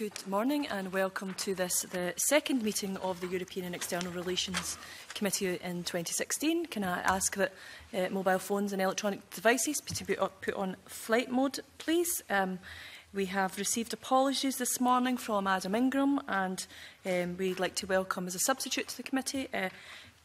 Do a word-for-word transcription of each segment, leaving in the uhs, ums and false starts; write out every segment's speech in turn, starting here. Good morning and welcome to this, the second meeting of the European and External Relations Committee in twenty sixteen. Can I ask that uh, mobile phones and electronic devices be put on flight mode, please? Um, we have received apologies this morning from Adam Ingram, and um, we'd like to welcome as a substitute to the committee uh,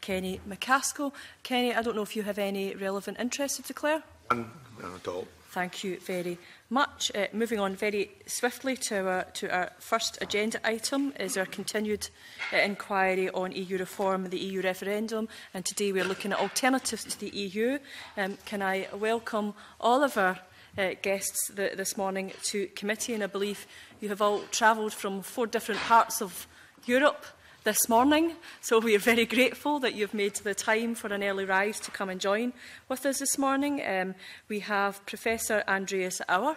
Kenny McCaskill. Kenny, I don't know if you have any relevant interest to declare? None at all. Thank you very much. Uh, moving on very swiftly to our, to our first agenda item is our continued uh, inquiry on E U reform, the E U referendum, and today we're looking at alternatives to the E U. Um, can I welcome all of our uh, guests th this morning to committee, and I believe you have all travelled from four different parts of Europe this morning, so we are very grateful that you've made the time for an early rise to come and join with us this morning. Um, we have Professor Andreas Auer,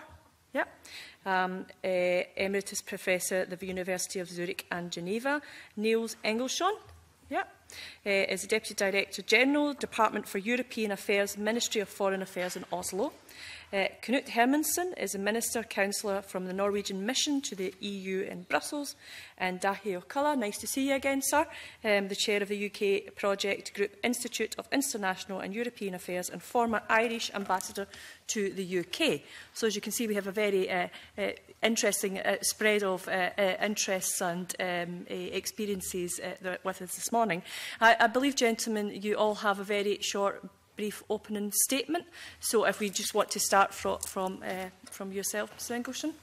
yeah, um, uh, Emeritus Professor at the University of Zurich and Geneva. Niels Engelschiøn, yeah, uh, is Deputy Director General, Department for European Affairs, Ministry of Foreign Affairs in Oslo. Uh, Knut Hermansen is a Minister Councillor from the Norwegian Mission to the E U in Brussels, and Dáithí O'Ceallaigh, nice to see you again, sir, um, the Chair of the U K Project Group, Institute of International and European Affairs, and former Irish Ambassador to the U K. So, as you can see, we have a very uh, uh, interesting uh, spread of uh, uh, interests and um, uh, experiences uh, with us this morning. I, I believe, gentlemen, you all have a very short brief opening statement. So if we just want to start fro from, uh, from yourself, Mister Engelschiøn.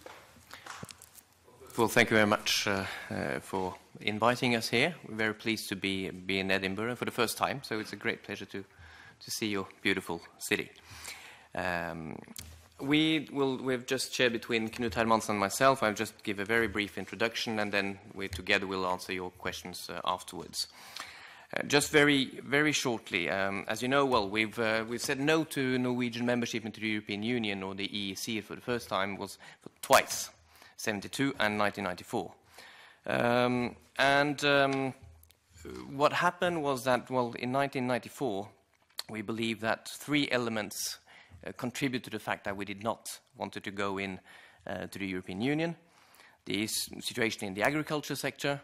Well, thank you very much uh, uh, for inviting us here. We're very pleased to be, be in Edinburgh for the first time, so it's a great pleasure to, to see your beautiful city. Um, we will, we've just shared between Knut Hermansen and myself. I'll just give a very brief introduction, and then we together will answer your questions uh, afterwards. Uh, just very, very shortly, um, as you know, well, we've, uh, we've said no to Norwegian membership into the European Union, or the E E C for the first time, was for twice, seventy-two and nineteen ninety-four. Um, and um, what happened was that, well, in nineteen ninety-four, we believe that three elements uh, contribute to the fact that we did not wanted to go in uh, to the European Union: the situation in the agriculture sector,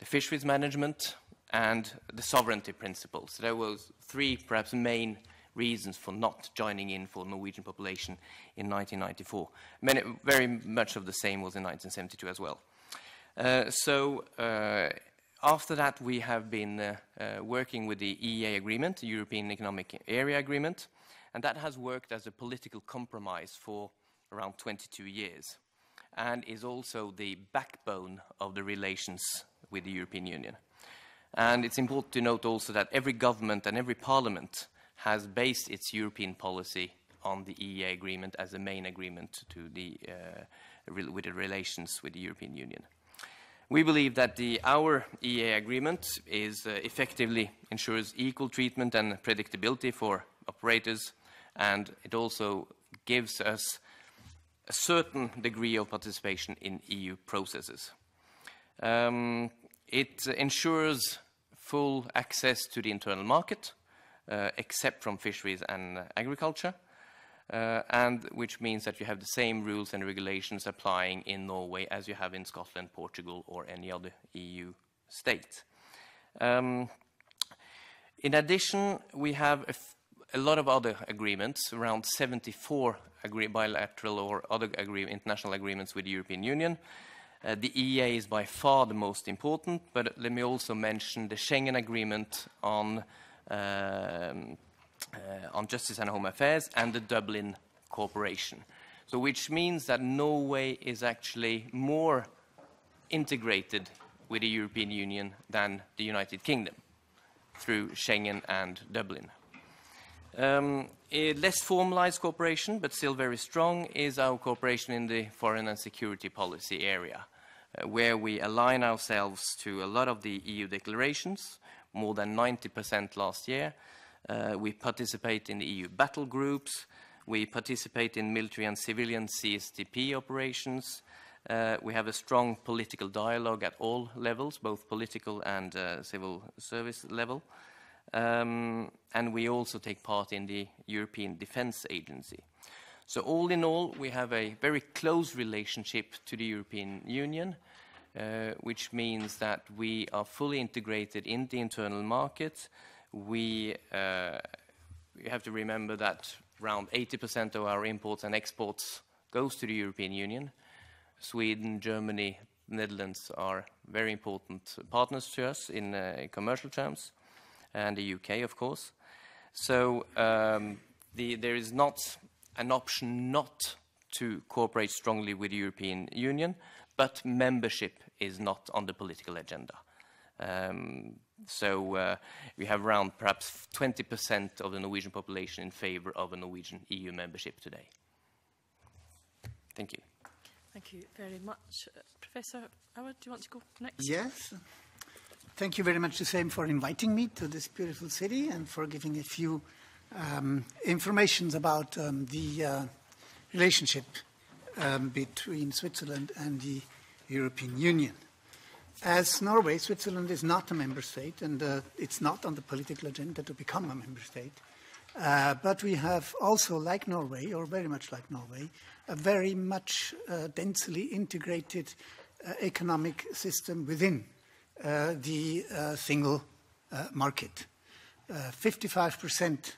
the fisheries management, and the sovereignty principle. So there were three perhaps main reasons for not joining in for Norwegian population in nineteen ninety-four. Many, very much of the same was in nineteen seventy-two as well. Uh, so uh, after that we have been uh, uh, working with the E E A agreement, the European Economic Area Agreement, and that has worked as a political compromise for around twenty-two years and is also the backbone of the relations with the European Union. And it's important to note also that every government and every parliament has based its European policy on the E E A agreement as the main agreement to the, uh, with the relations with the European Union. We believe that the, our E E A agreement is, uh, effectively ensures equal treatment and predictability for operators, and it also gives us a certain degree of participation in E U processes. Um, it ensures full access to the internal market, uh, except from fisheries and agriculture, uh, and which means that you have the same rules and regulations applying in Norway as you have in Scotland, Portugal, or any other E U state. Um, in addition, we have a, f a lot of other agreements, around seventy-four agree bilateral or other agree international agreements with the European Union. Uh, the E E A is by far the most important, but let me also mention the Schengen Agreement on, um, uh, on Justice and Home Affairs and the Dublin Cooperation. So which means that Norway is actually more integrated with the European Union than the United Kingdom through Schengen and Dublin. Um, less formalized cooperation, but still very strong, is our cooperation in the foreign and security policy area, uh, where we align ourselves to a lot of the E U declarations, more than ninety percent last year. Uh, we participate in the E U battle groups. We participate in military and civilian C S T P operations. Uh, we have a strong political dialogue at all levels, both political and uh, civil service level. Um, and we also take part in the European Defence Agency. So all in all, we have a very close relationship to the European Union, uh, which means that we are fully integrated in the internal market. We, uh, we have to remember that around eighty percent of our imports and exports goes to the European Union. Sweden, Germany, Netherlands are very important partners to us in, uh, in commercial terms, and the U K, of course. So um, the, there is not an option not to cooperate strongly with the European Union, but membership is not on the political agenda. Um, so uh, we have around perhaps twenty percent of the Norwegian population in favor of a Norwegian E U membership today. Thank you. Thank you very much. Uh, Professor Auer, do you want to go next? Yes. Thank you very much, the same, for inviting me to this beautiful city and for giving a few um, informations about um, the uh, relationship um, between Switzerland and the European Union. As Norway, Switzerland is not a member state, and uh, it's not on the political agenda to become a member state. Uh, but we have also, like Norway, or very much like Norway, a very much uh, densely integrated uh, economic system within uh, the uh, single uh, market. fifty-five percent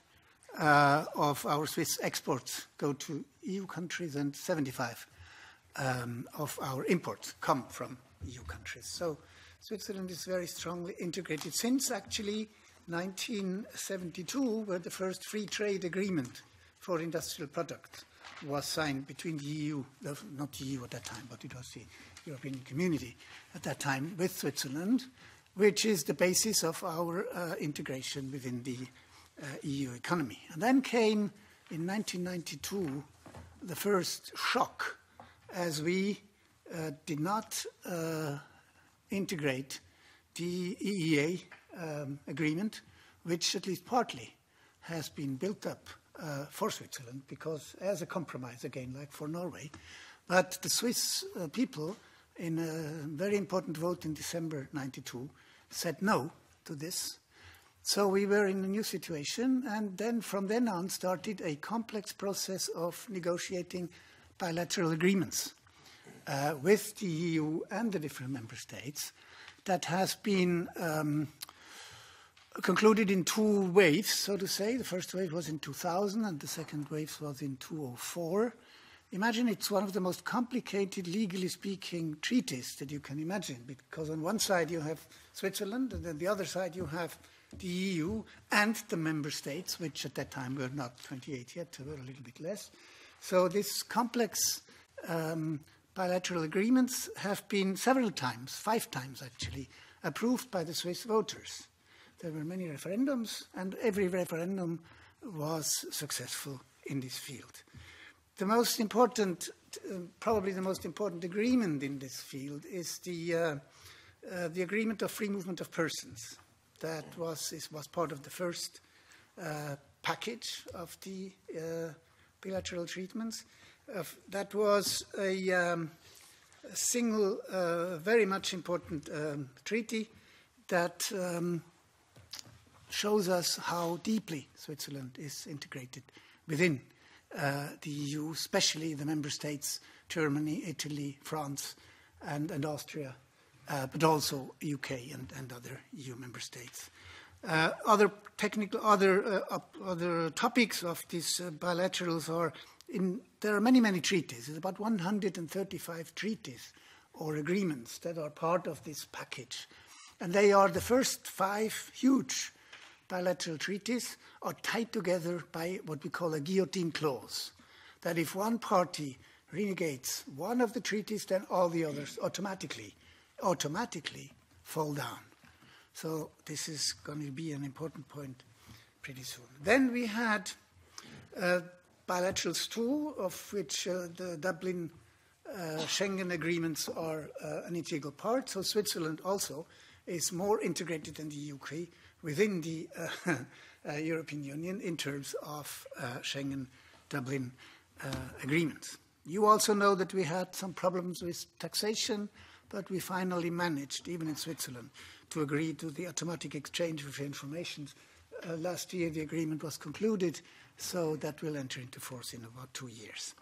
uh, uh, of our Swiss exports go to E U countries, and seventy-five percent um, of our imports come from E U countries. So Switzerland is very strongly integrated since actually nineteen seventy-two, where the first free trade agreement for industrial products was signed between the E U, not the E U at that time, but it was the European Community at that time, with Switzerland, which is the basis of our uh, integration within the uh, E U economy. And then came in nineteen ninety-two the first shock, as we uh, did not uh, integrate the E E A Um, agreement, which at least partly has been built up uh, for Switzerland, because as a compromise, again, like for Norway. But the Swiss uh, people, in a very important vote in December ninety-two, said no to this. So we were in a new situation, and then from then on started a complex process of negotiating bilateral agreements uh, with the E U and the different member states, that has been um, concluded in two waves, so to say. The first wave was in two thousand, and the second wave was in two thousand four. Imagine it's one of the most complicated, legally speaking, treaties that you can imagine, because on one side you have Switzerland, and on the other side you have the E U and the member states, which at that time were not twenty-eight yet, they were a little bit less. So this complex um, bilateral agreements have been several times, five times actually, approved by the Swiss voters. There were many referendums, and every referendum was successful in this field. The most important, uh, probably the most important agreement in this field is the, uh, uh, the agreement of free movement of persons. That was, is, was part of the first uh, package of the uh, bilateral treatments. Uh, that was a, um, a single, uh, very much important um, treaty that um, shows us how deeply Switzerland is integrated within uh, the E U, especially the member states, Germany, Italy, France, and, and Austria, uh, but also U K and, and other E U member states. Uh, other technical, other, uh, other topics of these uh, bilaterals are in, there are many, many treaties. There's about one hundred thirty-five treaties or agreements that are part of this package. And they are the first five huge bilateral treaties are tied together by what we call a guillotine clause, that if one party renegates one of the treaties, then all the others automatically, automatically fall down. So this is going to be an important point pretty soon. Then we had uh, bilaterals too, of which uh, the Dublin uh, Schengen agreements are uh, an integral part. So Switzerland also is more integrated than the U K within the uh, uh, European Union in terms of uh, Schengen Dublin uh, agreements. You also know that we had some problems with taxation, but we finally managed, even in Switzerland, to agree to the automatic exchange of information. Uh, last year the agreement was concluded, so that will enter into force in about two years.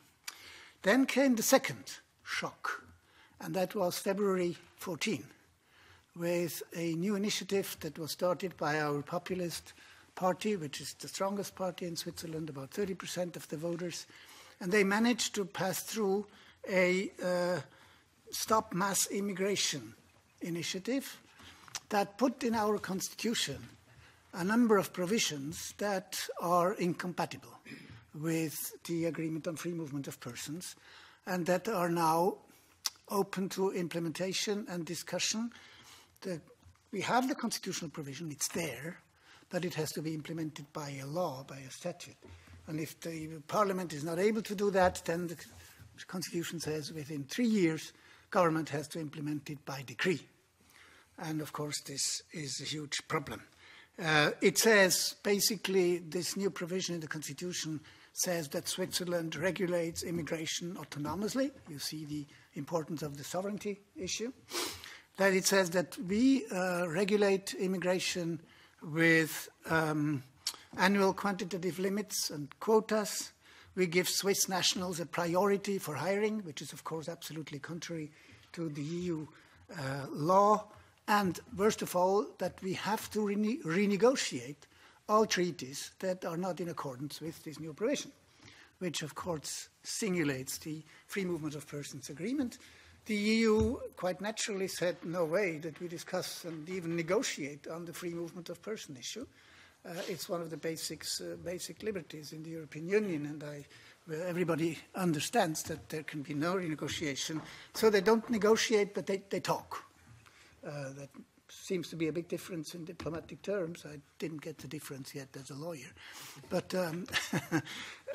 Then came the second shock, and that was February fourteenth, with a new initiative that was started by our populist party, which is the strongest party in Switzerland, about thirty percent of the voters, and they managed to pass through a uh, stop mass immigration initiative that put in our constitution a number of provisions that are incompatible with the agreement on free movement of persons, and that are now open to implementation and discussion. The, we have the constitutional provision, it's there, but it has to be implemented by a law, by a statute. And if the parliament is not able to do that, then the constitution says within three years, government has to implement it by decree. And of course, this is a huge problem. Uh, it says, basically, this new provision in the constitution says that Switzerland regulates immigration autonomously. You see the importance of the sovereignty issue. That it says that we uh, regulate immigration with um, annual quantitative limits and quotas. We give Swiss nationals a priority for hiring, which is, of course, absolutely contrary to the E U uh, law. And worst of all, that we have to rene renegotiate all treaties that are not in accordance with this new provision, which, of course, simulates the Free Movement of Persons Agreement. The E U quite naturally said, no way that we discuss and even negotiate on the free movement of person issue. Uh, it's one of the basics, uh, basic liberties in the European Union, and I, well, everybody understands that there can be no renegotiation. So they don't negotiate, but they, they talk. Uh, that seems to be a big difference in diplomatic terms. I didn't get the difference yet as a lawyer. But um,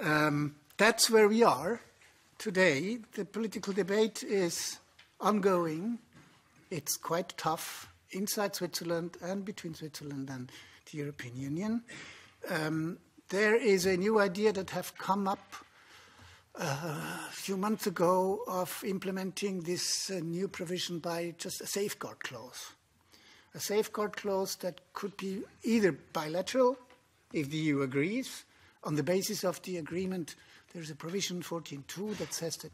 um, that's where we are today. The political debate is ongoing. It's quite tough inside Switzerland and between Switzerland and the European Union. Um, there is a new idea that have come up Uh, a few months ago of implementing this uh, new provision by just a safeguard clause. A safeguard clause that could be either bilateral, if the E U agrees, on the basis of the agreement. There's a provision fourteen point two that says that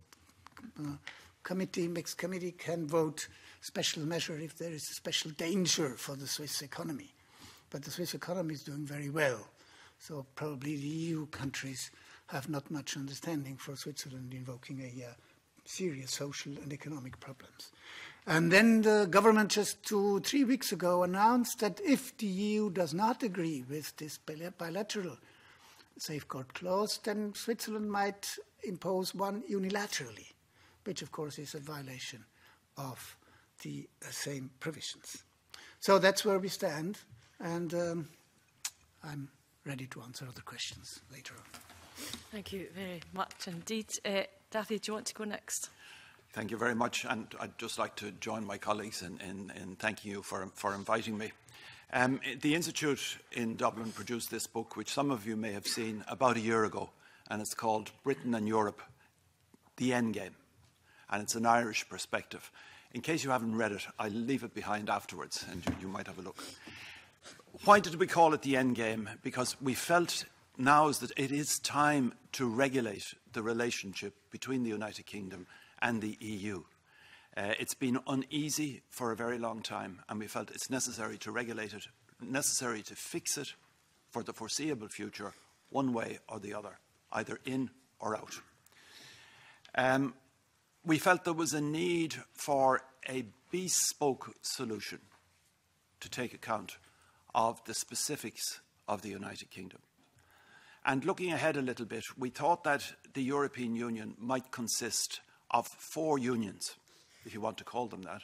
uh, committee, mixed committee can vote special measure if there is a special danger for the Swiss economy. But the Swiss economy is doing very well, so probably the E U countries have not much understanding for Switzerland invoking a uh, serious social and economic problems. And then the government just two, three weeks ago announced that if the E U does not agree with this bilateral safeguard clause, then Switzerland might impose one unilaterally, which of course is a violation of the uh, same provisions. So that's where we stand, and um, I'm ready to answer other questions later on. Thank you very much indeed. Uh, Dáithí, do you want to go next? Thank you very much, and I'd just like to join my colleagues in, in, in thanking you for, for inviting me. Um, the Institute in Dublin produced this book, which some of you may have seen, about a year ago, and it's called Britain and Europe, The Endgame, and it's an Irish perspective. In case you haven't read it, I'll leave it behind afterwards, and you, you might have a look. Why did we call it The Endgame? Because we felt now is that it is time to regulate the relationship between the United Kingdom and the E U. Uh, it's been uneasy for a very long time, and we felt it's necessary to regulate it, necessary to fix it for the foreseeable future, one way or the other, either in or out. Um, we felt there was a need for a bespoke solution to take account of the specifics of the United Kingdom. And looking ahead a little bit, we thought that the European Union might consist of four unions, if you want to call them that,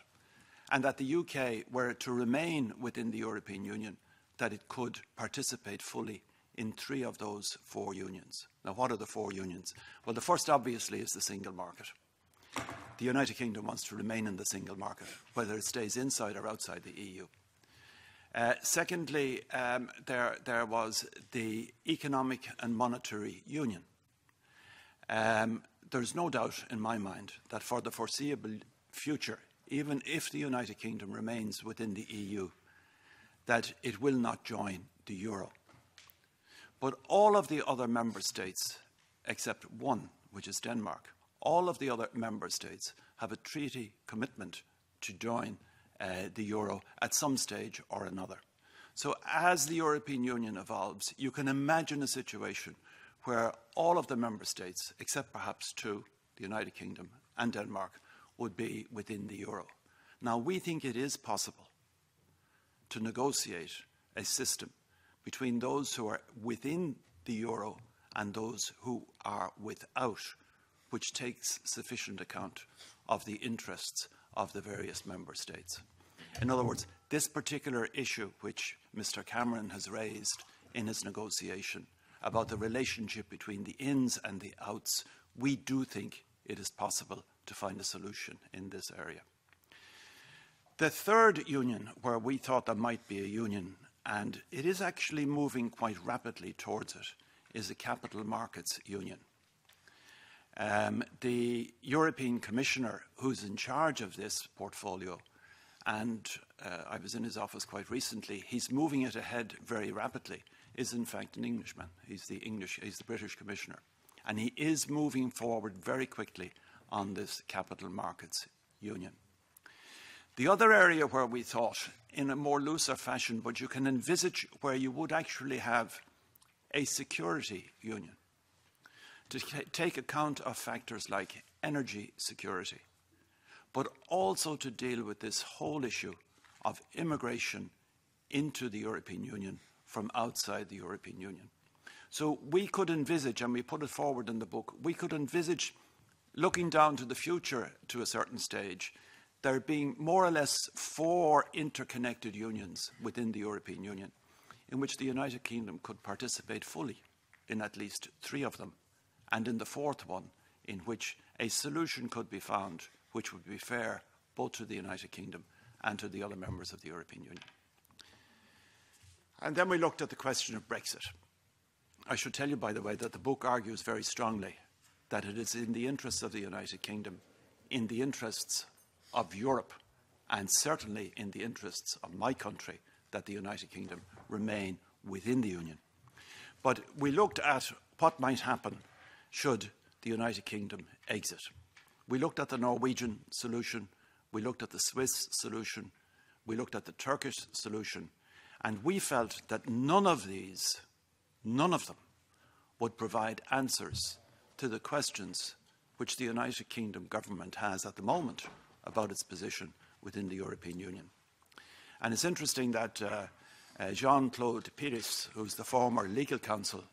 and that the U K were it to remain within the European Union, that it could participate fully in three of those four unions. Now, what are the four unions? Well, the first, obviously, is the single market. The United Kingdom wants to remain in the single market, whether it stays inside or outside the E U. Uh, secondly, um, there, there was the economic and monetary union. Um, there's no doubt in my mind that for the foreseeable future, even if the United Kingdom remains within the E U, that it will not join the euro. But all of the other member states, except one, which is Denmark, all of the other member states have a treaty commitment to join uh, the euro at some stage or another. So as the European Union evolves, you can imagine a situation where all of the member states, except perhaps two, the United Kingdom and Denmark, would be within the euro. Now, we think it is possible to negotiate a system between those who are within the euro and those who are without, which takes sufficient account of the interests of the various member states. In other words, this particular issue which Mister Cameron has raised in his negotiation about the relationship between the ins and the outs, we do think it is possible to find a solution in this area. The third union where we thought there might be a union, and it is actually moving quite rapidly towards it, is the Capital Markets Union. Um, the European Commissioner, who's in charge of this portfolio, and uh, I was in his office quite recently, he's moving it ahead very rapidly, is in fact an Englishman. He's the English, he's the British Commissioner. And he is moving forward very quickly on this Capital Markets Union. The other area where we thought, in a more looser fashion, but you can envisage where you would actually have a security union to take account of factors like energy security, but also to deal with this whole issue of immigration into the European Union from outside the European Union. So we could envisage, and we put it forward in the book, we could envisage looking down to the future to a certain stage, there being more or less four interconnected unions within the European Union, in which the United Kingdom could participate fully in at least three of them, and in the fourth one, in which a solution could be found which would be fair both to the United Kingdom and to the other members of the European Union. And then we looked at the question of Brexit. I should tell you, by the way, that the book argues very strongly that it is in the interests of the United Kingdom, in the interests of Europe, and certainly in the interests of my country, that the United Kingdom remain within the Union. But we looked at what might happen should the United Kingdom exit. We looked at the Norwegian solution, we looked at the Swiss solution, we looked at the Turkish solution, and we felt that none of these, none of them, would provide answers to the questions which the United Kingdom government has at the moment about its position within the European Union. And it's interesting that uh, uh, Jean-Claude Piris, who's the former legal counsel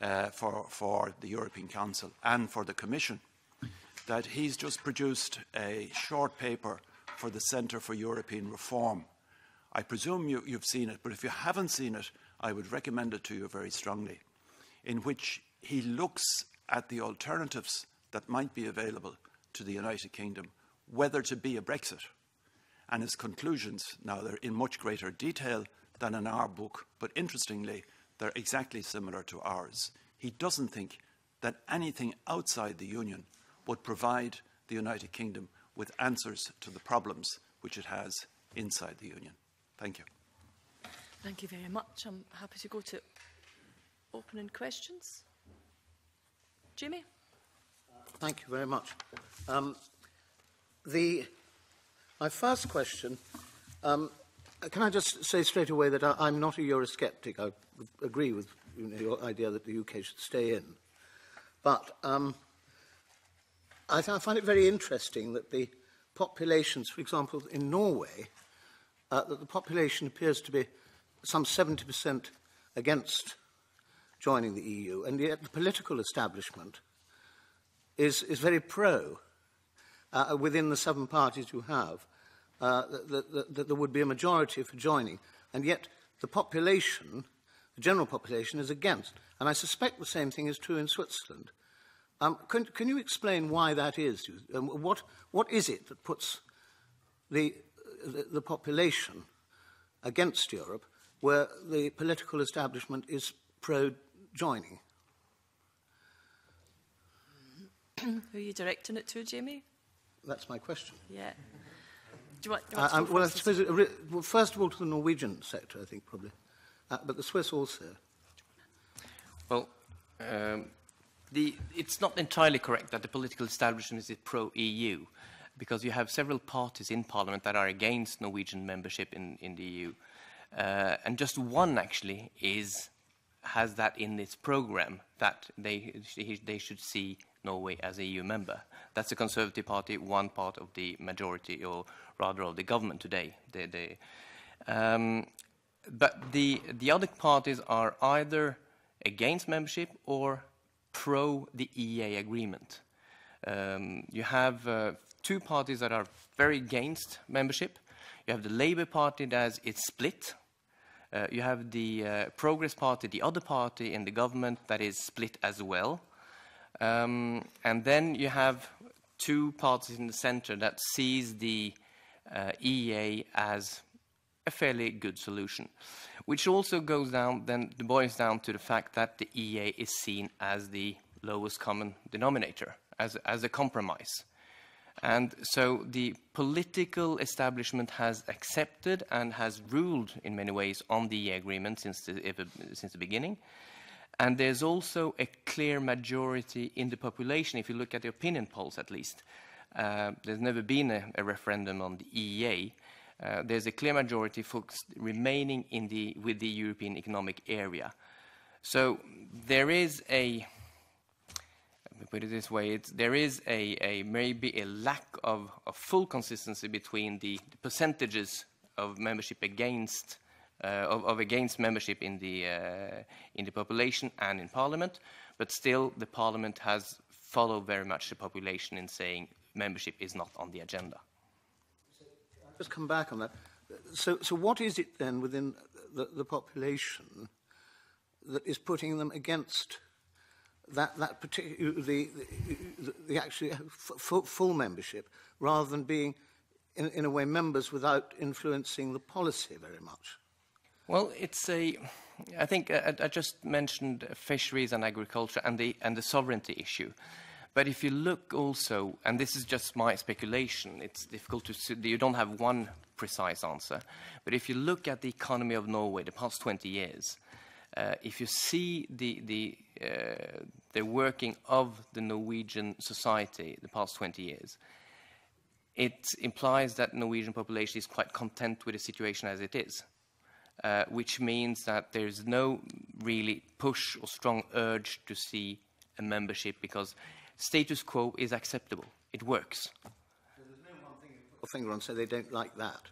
uh, for, for the European Council and for the Commission, that he's just produced a short paper for the Centre for European Reform. I presume you, you've seen it, but if you haven't seen it, I would recommend it to you very strongly, in which he looks at the alternatives that might be available to the United Kingdom, whether to be a Brexit. And his conclusions, now they're in much greater detail than in our book, but interestingly, they're exactly similar to ours. He doesn't think that anything outside the Union would provide the United Kingdom with answers to the problems which it has inside the Union. Thank you. Thank you very much. I'm happy to go to opening questions. Jimmy? Thank you very much. Um, the, my first question, um, can I just say straight away that I, I'm not a Eurosceptic. I agree with you know, your idea that the U K should stay in. But um, I, I find it very interesting that the populations, for example, in Norway, uh, that the population appears to be some seventy percent against joining the E U, and yet the political establishment is, is very pro. Uh, within the seven parties you have, uh, that, that, that there would be a majority for joining, and yet the population, the general population, is against. And I suspect the same thing is true in Switzerland. Um, can, can you explain why that is? Um, what, what is it that puts the, the, the population against Europe where the political establishment is pro-joining? Who are you directing it to, Jamie? That's my question. Yeah. Do you want, do you want to uh, well, I suppose it, well, first of all, to the Norwegian sector, I think, probably. Uh, but the Swiss also. Well, um, the, it's not entirely correct that the political establishment is pro-E U, because you have several parties in Parliament that are against Norwegian membership in, in the E U. Uh, and just one, actually, is, has that in its programme, that they, they should see Norway as an E U member. That's the Conservative Party, one part of the majority, or rather of the government today. They, they, um, but the, the other parties are either against membership or pro the E A agreement. Um, you have uh, two parties that are very against membership. You have the Labour Party that is split. Uh, you have the uh, Progress Party, the other party in the government, that is split as well. Um, and then you have two parties in the centre that sees the uh, E A as a fairly good solution, which also goes down, then boils down to the fact that the E A is seen as the lowest common denominator, as, as a compromise. And so the political establishment has accepted and has ruled in many ways on the E U agreement since the, since the beginning. And there's also a clear majority in the population, if you look at the opinion polls at least. Uh, there's never been a, a referendum on the E E A. Uh, there's a clear majority for remaining in the, with the European Economic Area. So there is a... Let me put it this way, it's, there is a, a maybe a lack of, of full consistency between the, the percentages of membership against uh, of, of against membership in the uh, in the population and in Parliament, but still the Parliament has followed very much the population in saying membership is not on the agenda. So, I'll just come back on that. So, so what is it then within the, the population that is putting them against? That, that particular, the, the, the actually full, full membership, rather than being, in, in a way, members without influencing the policy very much? Well, it's a, I think I, I just mentioned fisheries and agriculture and the, and the sovereignty issue. But if you look also, and this is just my speculation, it's difficult to see, you don't have one precise answer, but if you look at the economy of Norway the past twenty years, Uh, if you see the, the, uh, the working of the Norwegian society the past twenty years, it implies that the Norwegian population is quite content with the situation as it is, uh, which means that there is no really push or strong urge to see a membership, because status quo is acceptable. It works. So there's no one thing you put your finger on, so they don't like that.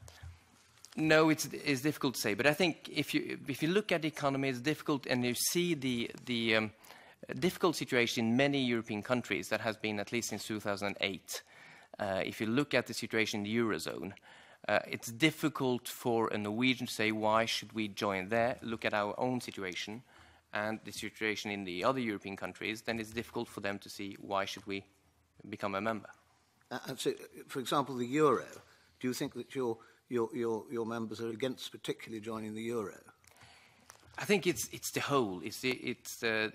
No, it's, it's difficult to say, but I think if you, if you look at the economy, it's difficult, and you see the, the um, difficult situation in many European countries that has been at least since two thousand eight. Uh, if you look at the situation in the Eurozone, uh, it's difficult for a Norwegian to say, why should we join there? Look at our own situation and the situation in the other European countries, then it's difficult for them to see, why should we become a member? Uh, and so, for example, the Euro, do you think that you're... Your, your, your members are against particularly joining the Euro? I think it's, it's the whole. It's, the, it's uh,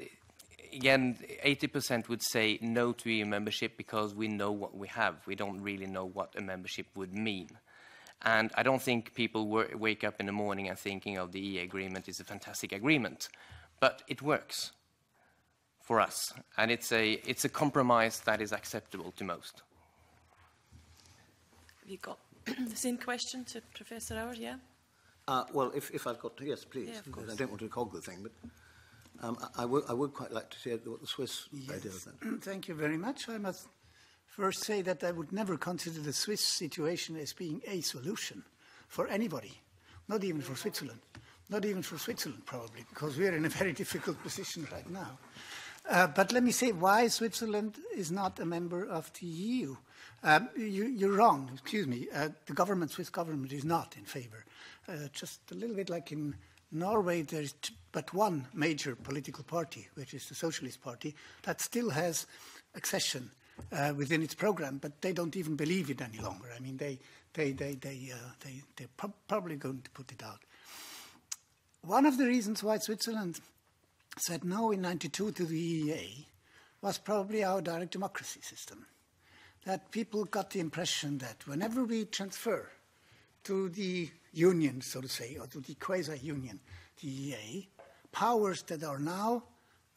again, eighty percent would say no to E U membership because we know what we have. We don't really know what a membership would mean. And I don't think people wor wake up in the morning and thinking of the E U agreement is a fantastic agreement. But it works for us. And it's a, it's a compromise that is acceptable to most. Have you got the same question to Professor Auer, yeah? Uh, well, if, if I've got to, yes, please. Yeah, of course. I don't want to cog the thing, but um, I, I, would, I would quite like to hear what the Swiss yes. idea of that. Thank you very much. I must first say that I would never consider the Swiss situation as being a solution for anybody, not even for Switzerland, not even for Switzerland probably, because we are in a very difficult position right now. Uh, but let me say why Switzerland is not a member of the E U. Um, you, you're wrong, excuse me. Uh, the government, Swiss government, is not in favor. Uh, just a little bit like in Norway, there's but one major political party, which is the Socialist Party, that still has accession uh, within its program, but they don't even believe it any longer. I mean, they, they, they, they, uh, they, they're pro probably going to put it out. One of the reasons why Switzerland said no in ninety-two to the E E A was probably our direct democracy system. That people got the impression that whenever we transfer to the union, so to say, or to the quasi-union, the E E A, powers that are now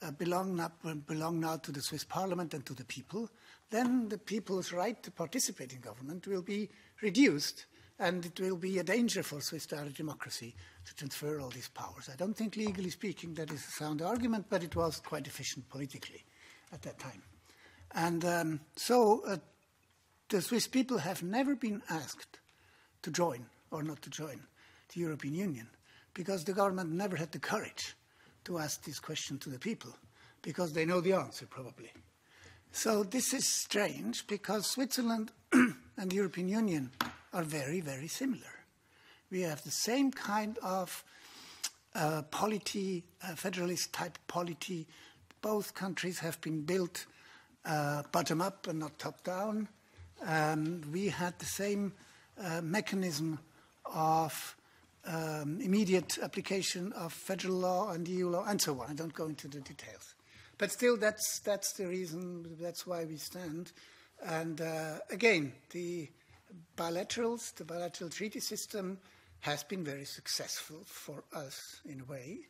uh, belong, not, belong now to the Swiss Parliament and to the people, then the people's right to participate in government will be reduced, and it will be a danger for Swiss democracy to transfer all these powers. I don't think, legally speaking, that is a sound argument, but it was quite efficient politically at that time. And um, so uh, the Swiss people have never been asked to join or not to join the European Union, because the government never had the courage to ask this question to the people, because they know the answer, probably. So this is strange, because Switzerland and the European Union are very, very similar. We have the same kind of uh, polity, uh, federalist-type polity. Both countries have been built uh, bottom-up and not top-down. Um, we had the same uh, mechanism of um, immediate application of federal law and E U law and so on. I don't go into the details. But still, that's, that's the reason, that's why we stand. And uh, again, the bilaterals, the bilateral treaty system has been very successful for us in a way.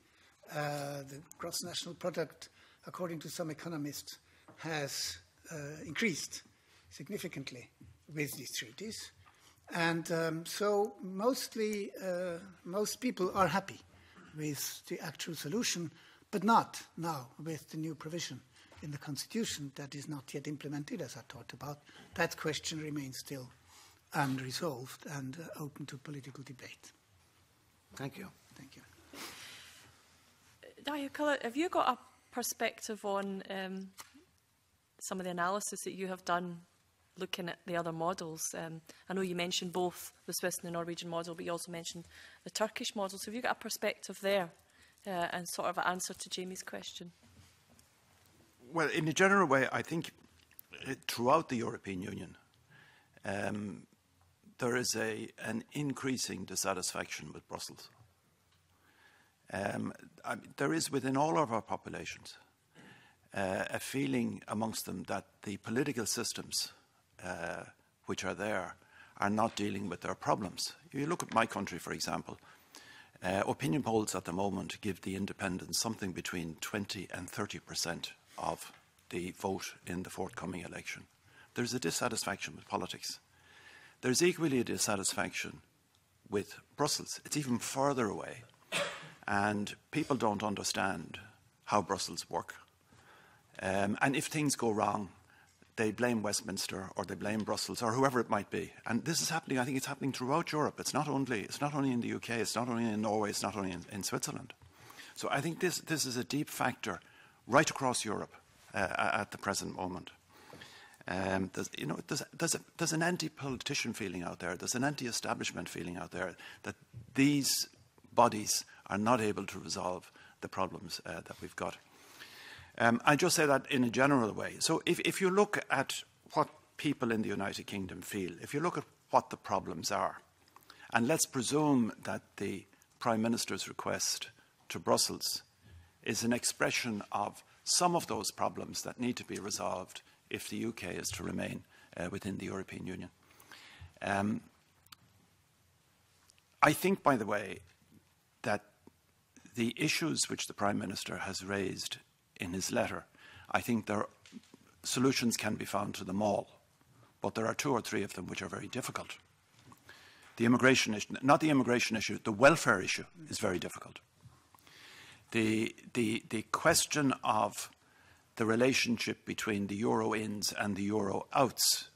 Uh, the gross national product, according to some economists, has uh, increased significantly with these treaties. And um, so mostly, uh, most people are happy with the actual solution, but not now with the new provision in the Constitution that is not yet implemented, as I talked about. That question remains still unresolved and uh, open to political debate. Thank you. Thank you. Dáithí O'Ceallaigh, have you got a perspective on um, some of the analysis that you have done looking at the other models? Um, I know you mentioned both the Swiss and the Norwegian model, but you also mentioned the Turkish model. So have you got a perspective there uh, and sort of an answer to Jamie's question? Well, in a general way, I think uh, throughout the European Union, um, there is a, an increasing dissatisfaction with Brussels. Um, I mean, there is within all of our populations uh, a feeling amongst them that the political systems uh, which are there are not dealing with their problems. If you look at my country, for example, uh, opinion polls at the moment give the independents something between twenty and thirty percent of the vote in the forthcoming election. There's a dissatisfaction with politics. There's equally a dissatisfaction with Brussels. It's even further away. And people don't understand how Brussels work. Um, and if things go wrong, they blame Westminster or they blame Brussels or whoever it might be. And this is happening, I think it's happening throughout Europe. It's not only, it's not only in the U K, it's not only in Norway, it's not only in, in Switzerland. So I think this, this is a deep factor right across Europe uh, at the present moment. Um, there's, you know, there's, there's, a, there's an anti-politician feeling out there. There's an anti-establishment feeling out there that these bodies are not able to resolve the problems uh, that we've got. Um, I just say that in a general way. So if, if you look at what people in the United Kingdom feel, if you look at what the problems are, and let's presume that the Prime Minister's request to Brussels is an expression of some of those problems that need to be resolved if the U K is to remain uh, within the European Union. Um, I think, by the way, that the issues which the Prime Minister has raised in his letter, I think there are, solutions can be found to them all, but there are two or three of them which are very difficult. The immigration issue, not the immigration issue, the welfare issue is very difficult. The, the, the question of the relationship between the euro-ins and the euro-outs,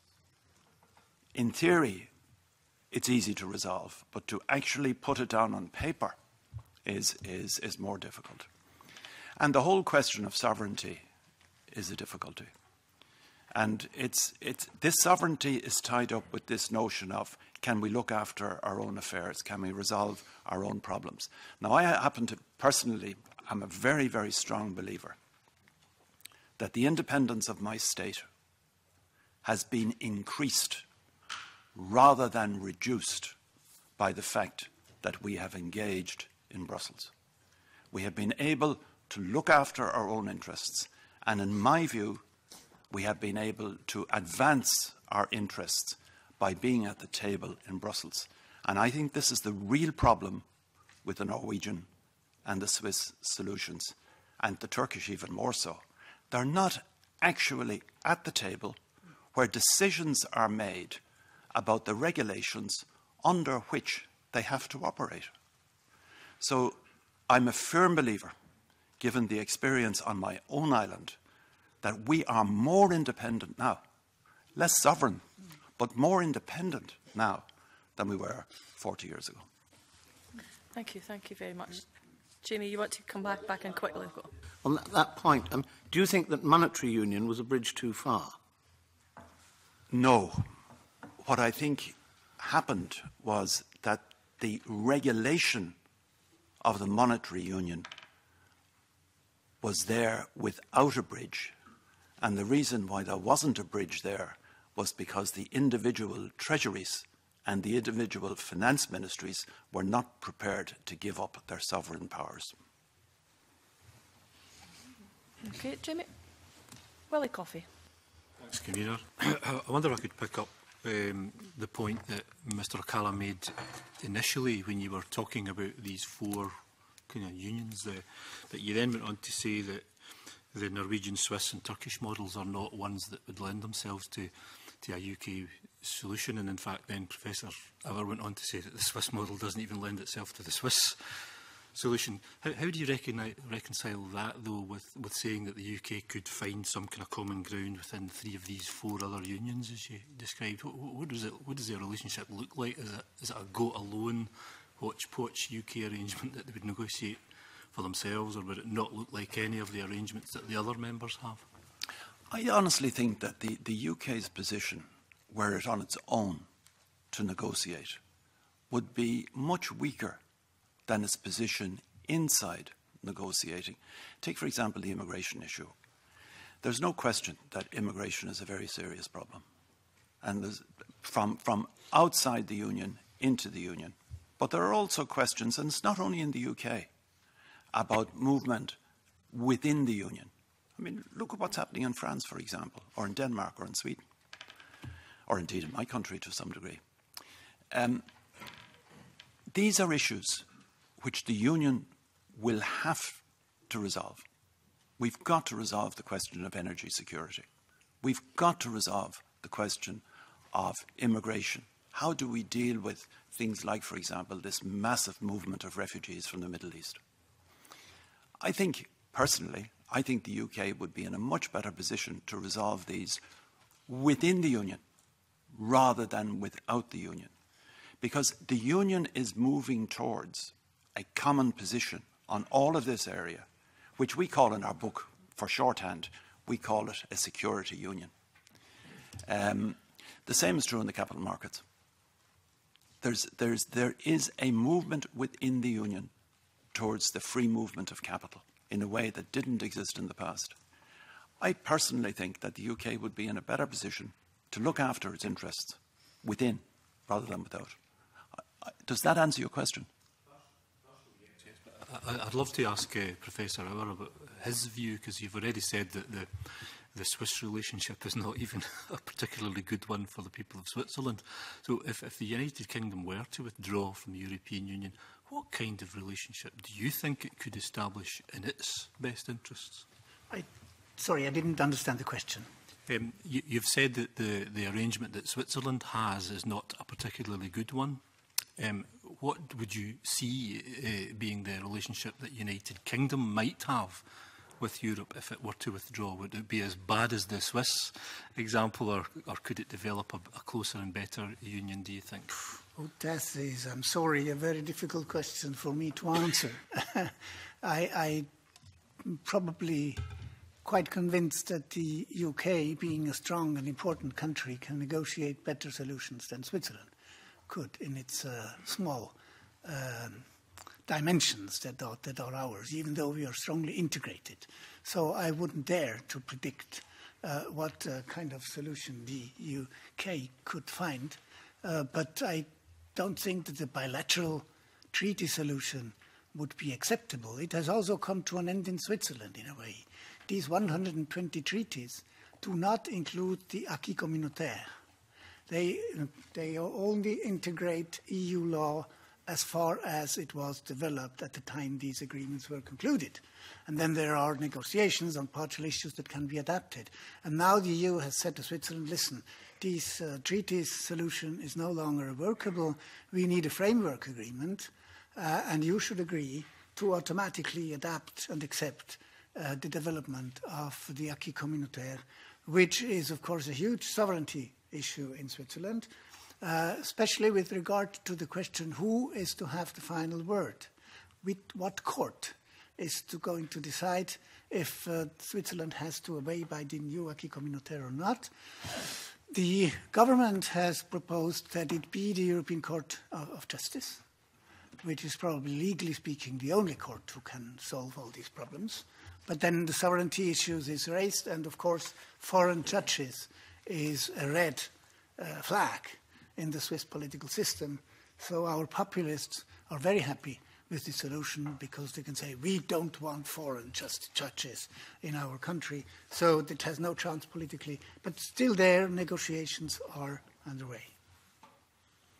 in theory, it's easy to resolve, but to actually put it down on paper is, is, is more difficult. And the whole question of sovereignty is a difficulty. And it's, it's, this sovereignty is tied up with this notion of, can we look after our own affairs? Can we resolve our own problems? Now, I happen to personally, I'm a very, very strong believer that the independence of my state has been increased rather than reduced by the fact that we have engaged in Brussels. We have been able to look after our own interests, and in my view, we have been able to advance our interests by being at the table in Brussels. And I think this is the real problem with the Norwegian and the Swiss solutions. and the Turkish even more so, they're not actually at the table where decisions are made about the regulations under which they have to operate. So I'm a firm believer, given the experience on my own island, that we are more independent now, less sovereign, but more independent now than we were forty years ago. Thank you. Thank you very much. Jamie, you want to come back, back in quickly? On that, that point, um, do you think that monetary union was a bridge too far? No. What I think happened was that the regulation of the monetary union was there without a bridge. And the reason why there wasn't a bridge there was because the individual treasuries and the individual finance ministries were not prepared to give up their sovereign powers. Okay, Jamie. Willie Coffey. Thanks, Convener. I wonder if I could pick up um, the point that Mister O'Callagh made initially when you were talking about these four kind of unions there, but you then went on to say that the Norwegian, Swiss and Turkish models are not ones that would lend themselves to to a U K solution, and in fact then Professor Auer went on to say that the Swiss model doesn't even lend itself to the Swiss solution. How, how do you reconcile that, though, with, with saying that the U K could find some kind of common ground within three of these four other unions, as you described? What, what, does, it, what does their relationship look like? Is it, is it a go-alone, watch-poch U K arrangement that they would negotiate for themselves, or would it not look like any of the arrangements that the other members have? I honestly think that the, the U K's position, were it on its own to negotiate, would be much weaker than its position inside negotiating. Take, for example, the immigration issue. There's no question that immigration is a very serious problem, and from, from outside the Union into the Union. But there are also questions, and it's not only in the U K, about movement within the Union. I mean, look at what's happening in France, for example, or in Denmark, or in Sweden, or indeed in my country to some degree. Um, these are issues which the Union will have to resolve. We've got to resolve the question of energy security. We've got to resolve the question of immigration. How do we deal with things like, for example, this massive movement of refugees from the Middle East? I think, personally, I think the U K would be in a much better position to resolve these within the Union rather than without the Union, because the Union is moving towards a common position on all of this area, which we call in our book, for shorthand, we call it a security union. Um, the same is true in the capital markets. There's, there's, there is a movement within the Union towards the free movement of capital in a way that didn't exist in the past. I personally think that the U K would be in a better position to look after its interests within rather than without. Does that answer your question? I'd love to ask uh, Professor Auer about his view, because you've already said that the, the Swiss relationship is not even a particularly good one for the people of Switzerland. So if, if the United Kingdom were to withdraw from the European Union, what kind of relationship do you think it could establish in its best interests? I, sorry, I didn't understand the question. Um, you, you've said that the, the arrangement that Switzerland has is not a particularly good one. Um, what would you see uh, being the relationship that the United Kingdom might have with Europe if it were to withdraw? Would it be as bad as the Swiss example, or, or could it develop a, a closer and better union, do you think? Oh, that is, I'm sorry, a very difficult question for me to answer. I, I probably... quite convinced that the U K, being a strong and important country, can negotiate better solutions than Switzerland could in its uh, small um, dimensions that are, that are ours, even though we are strongly integrated. So I wouldn't dare to predict uh, what uh, kind of solution the U K could find, uh, but I don't think that the bilateral treaty solution would be acceptable. It has also come to an end in Switzerland, in a way. These one hundred twenty treaties do not include the acquis communautaire. They, they only integrate E U law as far as it was developed at the time these agreements were concluded. And then there are negotiations on partial issues that can be adapted. And now the E U has said to Switzerland, listen, this uh, treaties solution is no longer workable. We need a framework agreement, uh, and you should agree to automatically adapt and accept uh, the development of the acquis communautaire, which is, of course, a huge sovereignty issue in Switzerland, Uh, especially with regard to the question who is to have the final word, with what court is to going to decide if uh, Switzerland has to obey by the new acquis communautaire or not. The government has proposed that it be the European Court of, of Justice, which is probably, legally speaking, the only court who can solve all these problems. But then the sovereignty issues is raised, and of course foreign judges is a red uh, flag in the Swiss political system. So our populists are very happy with the solution because they can say, we don't want foreign just judges in our country, so it has no chance politically. But still there, negotiations are underway.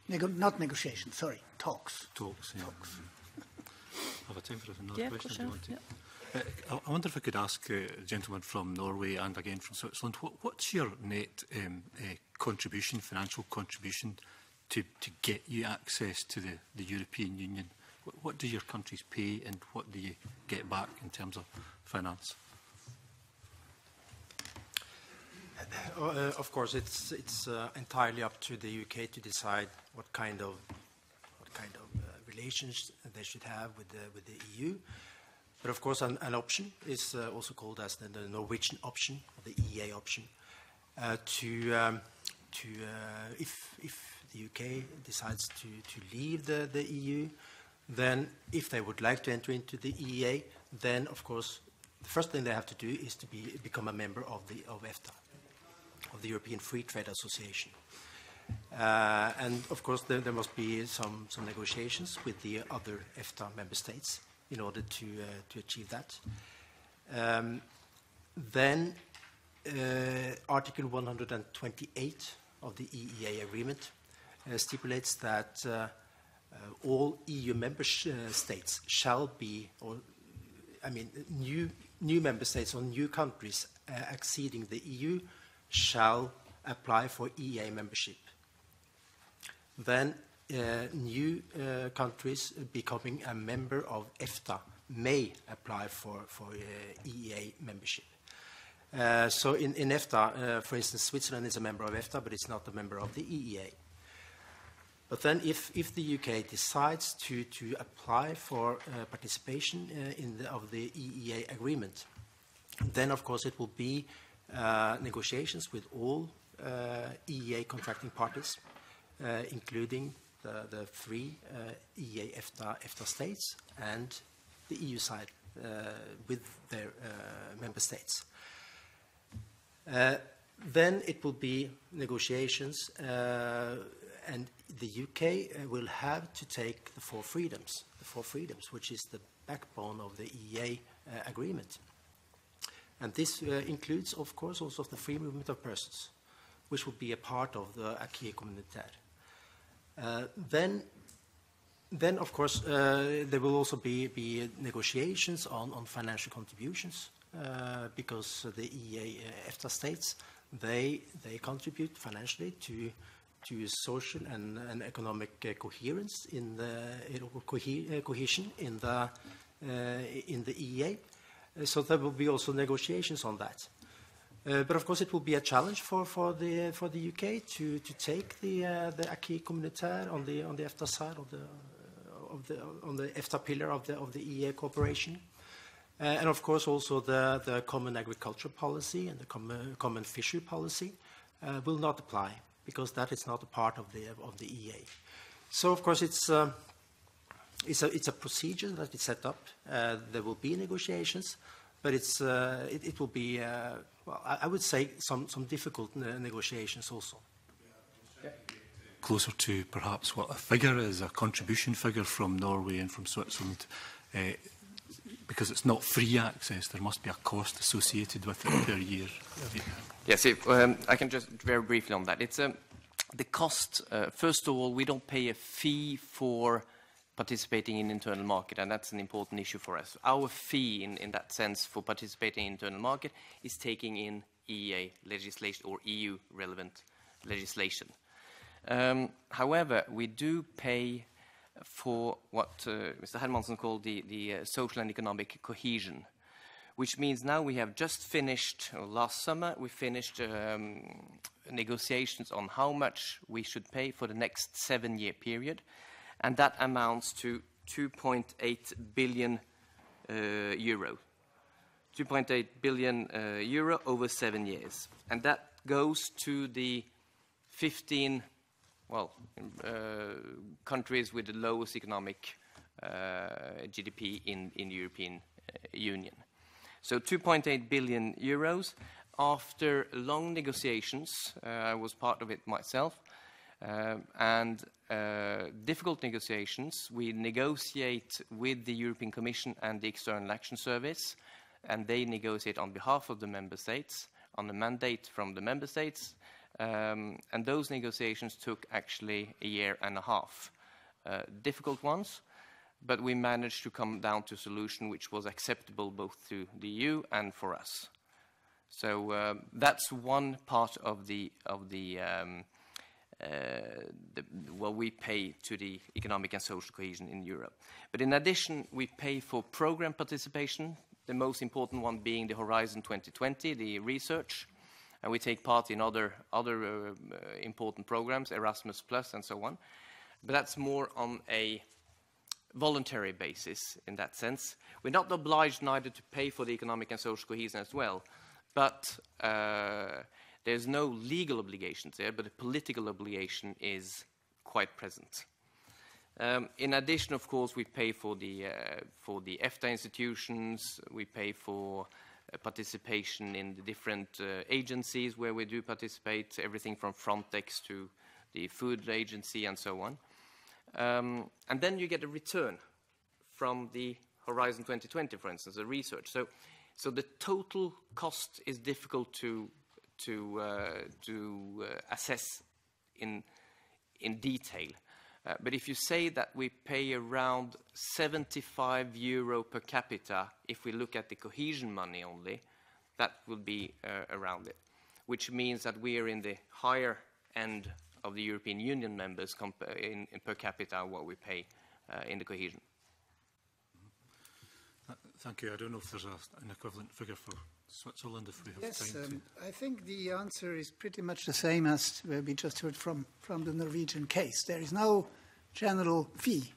Nego not negotiations, sorry, talks. Talks, yeah. Talks. I have time for another yeah, question. For sure. you want yeah. uh, I wonder if I could ask a uh, gentleman from Norway and again from Switzerland, what, what's your net um, uh, contribution, financial contribution, to, to get you access to the, the European Union? What, what do your countries pay and what do you get back in terms of finance? Uh, of course, it's, it's uh, entirely up to the U K to decide what kind of, what kind of uh, relations they should have with the, with the E U. But of course, an, an option is uh, also called as the, the Norwegian option, or the E A option, uh, to... Um, To, uh, if, if the U K decides to, to leave the, the E U, then if they would like to enter into the E E A, then of course the first thing they have to do is to be, become a member of, the, of EFTA, of the European Free Trade Association. Uh, and of course there, there must be some, some negotiations with the other EFTA member states in order to, uh, to achieve that. Um, then uh, Article one hundred twenty-eight of the E E A agreement uh, stipulates that uh, uh, all E U member sh uh, states shall be, or I mean, new new member states or new countries uh, acceding the E U shall apply for E E A membership. Then uh, new uh, countries becoming a member of EFTA may apply for for uh, E E A membership. Uh, so in, in EFTA, uh, for instance, Switzerland is a member of EFTA, but it's not a member of the E E A. But then if, if the U K decides to, to apply for uh, participation uh, in the, of the E E A agreement, then of course it will be uh, negotiations with all uh, E E A contracting parties, uh, including the, the three uh, E E A EFTA, EFTA states and the E U side uh, with their uh, member states. Uh, then it will be negotiations, uh, and the U K will have to take the four freedoms, the four freedoms, which is the backbone of the E E A uh, agreement. And this uh, includes, of course, also the free movement of persons, which will be a part of the acquis communautaire. Uh, then, then, of course, uh, there will also be, be negotiations on, on financial contributions. Uh, because the E E A uh, EFTA states, they, they contribute financially to, to social and, and economic uh, coherence in the uh, cohe uh, cohesion in the, uh, in the E E A. Uh, so there will be also negotiations on that. Uh, but of course it will be a challenge for, for, the, for the U K to, to take the, uh, the acquis communautaire on the, on the EFTA side, of the, of the, on the EFTA pillar of the, of the E E A cooperation. Uh, and of course also the, the common agricultural policy and the com common fishery policy uh, will not apply because that is not a part of the, of the E E A. So of course it's, uh, it's, a, it's a procedure that is set up. Uh, there will be negotiations, but it's, uh, it, it will be, uh, well, I, I would say some, some difficult ne negotiations also. Yeah. Closer to perhaps what a figure is, a contribution figure from Norway and from Switzerland. Uh, Because it's not free access, there must be a cost associated with it per year. Yes, if, um, I can just very briefly on that. It's um, the cost. Uh, first of all, we don't pay a fee for participating in internal market, and that's an important issue for us. Our fee, in, in that sense, for participating in internal market is taking in E E A legislation or E U-relevant legislation. Um, however, we do pay for what uh, Mister Hermansen called the, the uh, social and economic cohesion, which means now we have just finished, or last summer, we finished um, negotiations on how much we should pay for the next seven-year period, and that amounts to two point eight billion uh, euro. two point eight billion uh, euro over seven years. And that goes to the fifteen, well, uh, countries with the lowest economic uh, G D P in, in the European Union. So two point eight billion euros. After long negotiations, uh, I was part of it myself, Uh, and uh, difficult negotiations. We negotiate with the European Commission and the External Action Service, and they negotiate on behalf of the member states, on the mandate from the member states, um, and those negotiations took actually a year and a half. Uh, difficult ones, but we managed to come down to a solution which was acceptable both to the E U and for us. So uh, that's one part of the, of the um, Uh, the, well, we pay to the economic and social cohesion in Europe. But in addition, we pay for program participation, the most important one being the Horizon twenty twenty, the research, and we take part in other, other uh, uh, important programs, Erasmus Plus and so on. But that's more on a voluntary basis in that sense. We're not obliged neither to pay for the economic and social cohesion as well, but uh, there's no legal obligations there, but the political obligation is quite present. Um, in addition, of course, we pay for the, uh, for the EFTA institutions, we pay for uh, participation in the different uh, agencies where we do participate, everything from Frontex to the Food Agency and so on. Um, and then you get a return from the Horizon twenty twenty, for instance, the research. So, so the total cost is difficult to to, uh, to uh, assess in, in detail. Uh, but if you say that we pay around seventy-five euro per capita, if we look at the cohesion money only, that will be uh, around it, which means that we are in the higher end of the European Union members in, in per capita what we pay uh, in the cohesion. Thank you. I don't know if there's a, an equivalent figure for Switzerland, if we have yes, time um, to. I think the answer is pretty much the same as we just heard from, from the Norwegian case. There is no general fee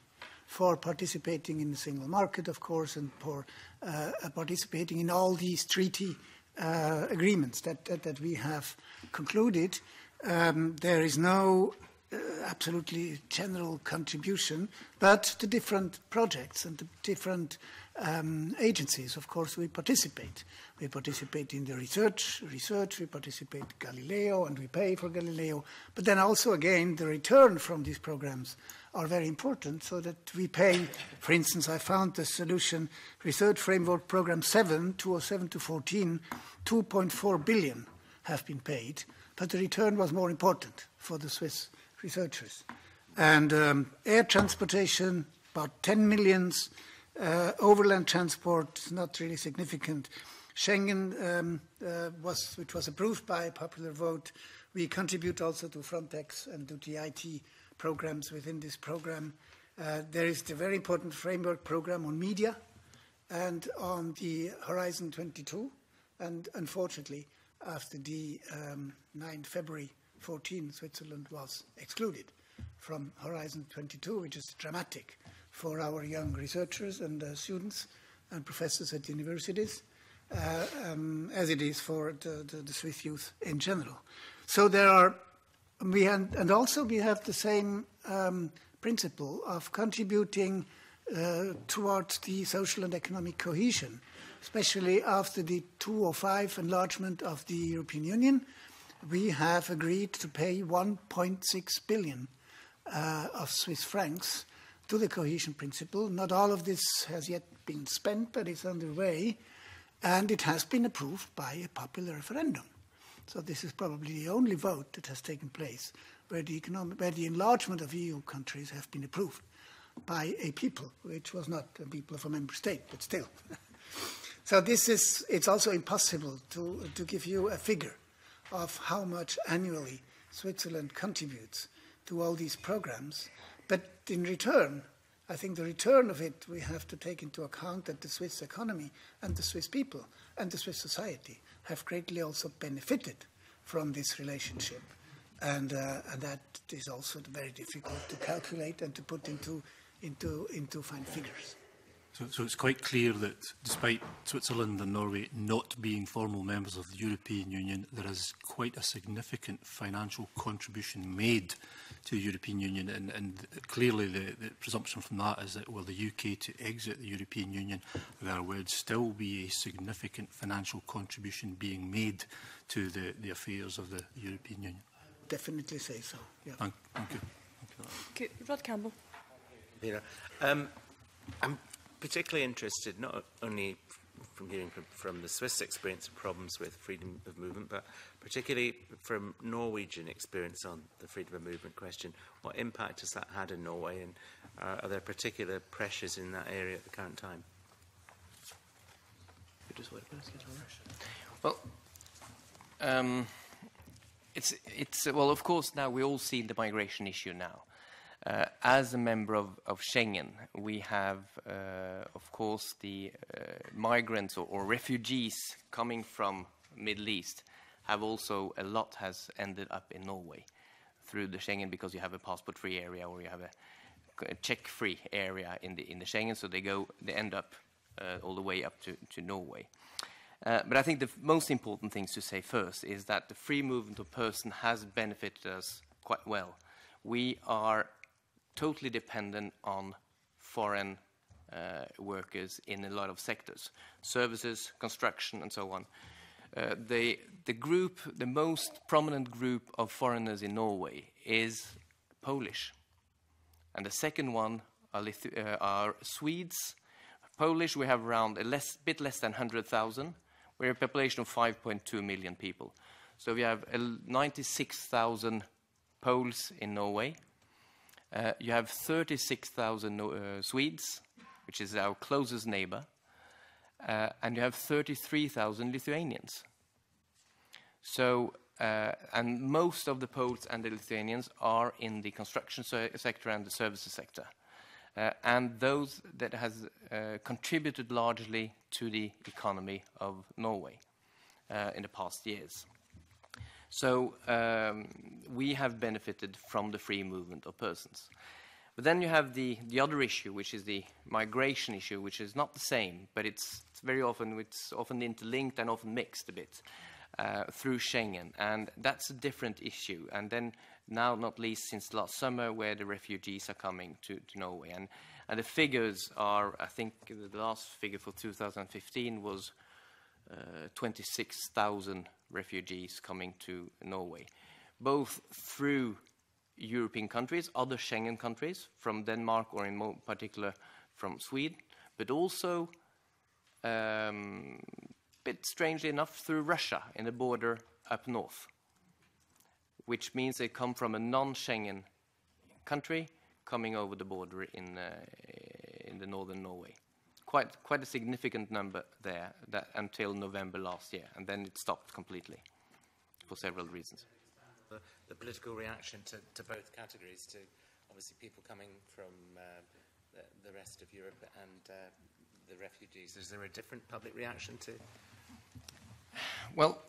for participating in the single market, of course, and for uh, participating in all these treaty uh, agreements that, that, that we have concluded. Um, there is no Uh, absolutely general contribution, but the different projects and the different um, agencies, of course, we participate. We participate in the research, research, we participate in Galileo, and we pay for Galileo. But then also, again, the return from these programs are very important, so that we pay. For instance, I found the solution, Research Framework Program seven, two thousand seven to fourteen, two point four billion have been paid, but the return was more important for the Swiss researchers. And um, air transportation, about ten millions, uh, overland transport, not really significant. Schengen, um, uh, was, which was approved by popular vote. We contribute also to Frontex and to the I T programs within this program. Uh, there is the very important framework program on media and on the Horizon twenty-two. And unfortunately, after the um, ninth February fourteen, Switzerland was excluded from Horizon twenty-two, which is dramatic for our young researchers and uh, students and professors at universities, uh, um, as it is for the, the, the Swiss youth in general. So there are, we had, and also we have the same um, principle of contributing uh, towards the social and economic cohesion, especially after the two thousand five enlargement of the European Union. We have agreed to pay one point six billion uh, of Swiss francs to the cohesion principle. Not all of this has yet been spent, but it's underway, and it has been approved by a popular referendum. So this is probably the only vote that has taken place where the, economic, where the enlargement of E U countries have been approved. by a people, which was not a people of a member state, but still. So this is, it's also impossible to, to give you a figure of how much annually Switzerland contributes to all these programs. But in return, I think the return of it, we have to take into account that the Swiss economy and the Swiss people and the Swiss society have greatly also benefited from this relationship. And, uh, and that is also very difficult to calculate and to put into, into, into fine figures. So, so it's quite clear that despite Switzerland and Norway not being formal members of the European Union, there is quite a significant financial contribution made to the European Union, and, and clearly the, the presumption from that is that were the U K to exit the European Union, there would still be a significant financial contribution being made to the, the affairs of the European Union. Definitely say so. Yeah. Thank, thank you. Thank you. Rod Campbell. Vera, um, I'm particularly interested not only from hearing from, from the Swiss experience of problems with freedom of movement, but particularly from Norwegian experience on the freedom of movement question. What impact has that had in Norway, and are, are there particular pressures in that area at the current time? Well. Um, It's, it's, well, of course, now we all see the migration issue now. Uh, as a member of, of Schengen, we have, uh, of course, the uh, migrants or, or refugees coming from Middle East have also, a lot has ended up in Norway through the Schengen, because you have a passport-free area or you have a, a check-free area in the, in the Schengen, so they go, they end up uh, all the way up to, to Norway. Uh, but I think the most important things to say first is that the free movement of person has benefited us quite well. We are totally dependent on foreign uh, workers in a lot of sectors, services, construction, and so on. Uh, the, the group, the most prominent group of foreigners in Norway is Polish. And the second one are, Lithu uh, are Swedes. Polish, we have around a less, bit less than one hundred thousand. We're a population of five point two million people. So we have ninety-six thousand Poles in Norway. Uh, you have thirty-six thousand uh, Swedes, which is our closest neighbor. Uh, and you have thirty-three thousand Lithuanians. So, uh, and most of the Poles and the Lithuanians are in the construction se sector and the services sector. Uh, and those that has uh, contributed largely to the economy of Norway uh, in the past years. So um, we have benefited from the free movement of persons. But then you have the, the other issue, which is the migration issue, which is not the same, but it's, it's very often, it's often interlinked and often mixed a bit uh, through Schengen. And that's a different issue. And then now, not least since last summer, where the refugees are coming to, to Norway. And, and the figures are, I think the last figure for two thousand fifteen was uh, twenty-six thousand refugees coming to Norway, both through European countries, other Schengen countries, from Denmark or in more particular from Sweden, but also, um, a bit strangely enough, through Russia in the border up north, which means they come from a non-Schengen country coming over the border in, uh, in the northern Norway. Quite, quite a significant number there, that until November last year, and then it stopped completely for several reasons. The, the political reaction to, to both categories, to obviously people coming from uh, the, the rest of Europe and uh, the refugees. Is there a different public reaction to? Well,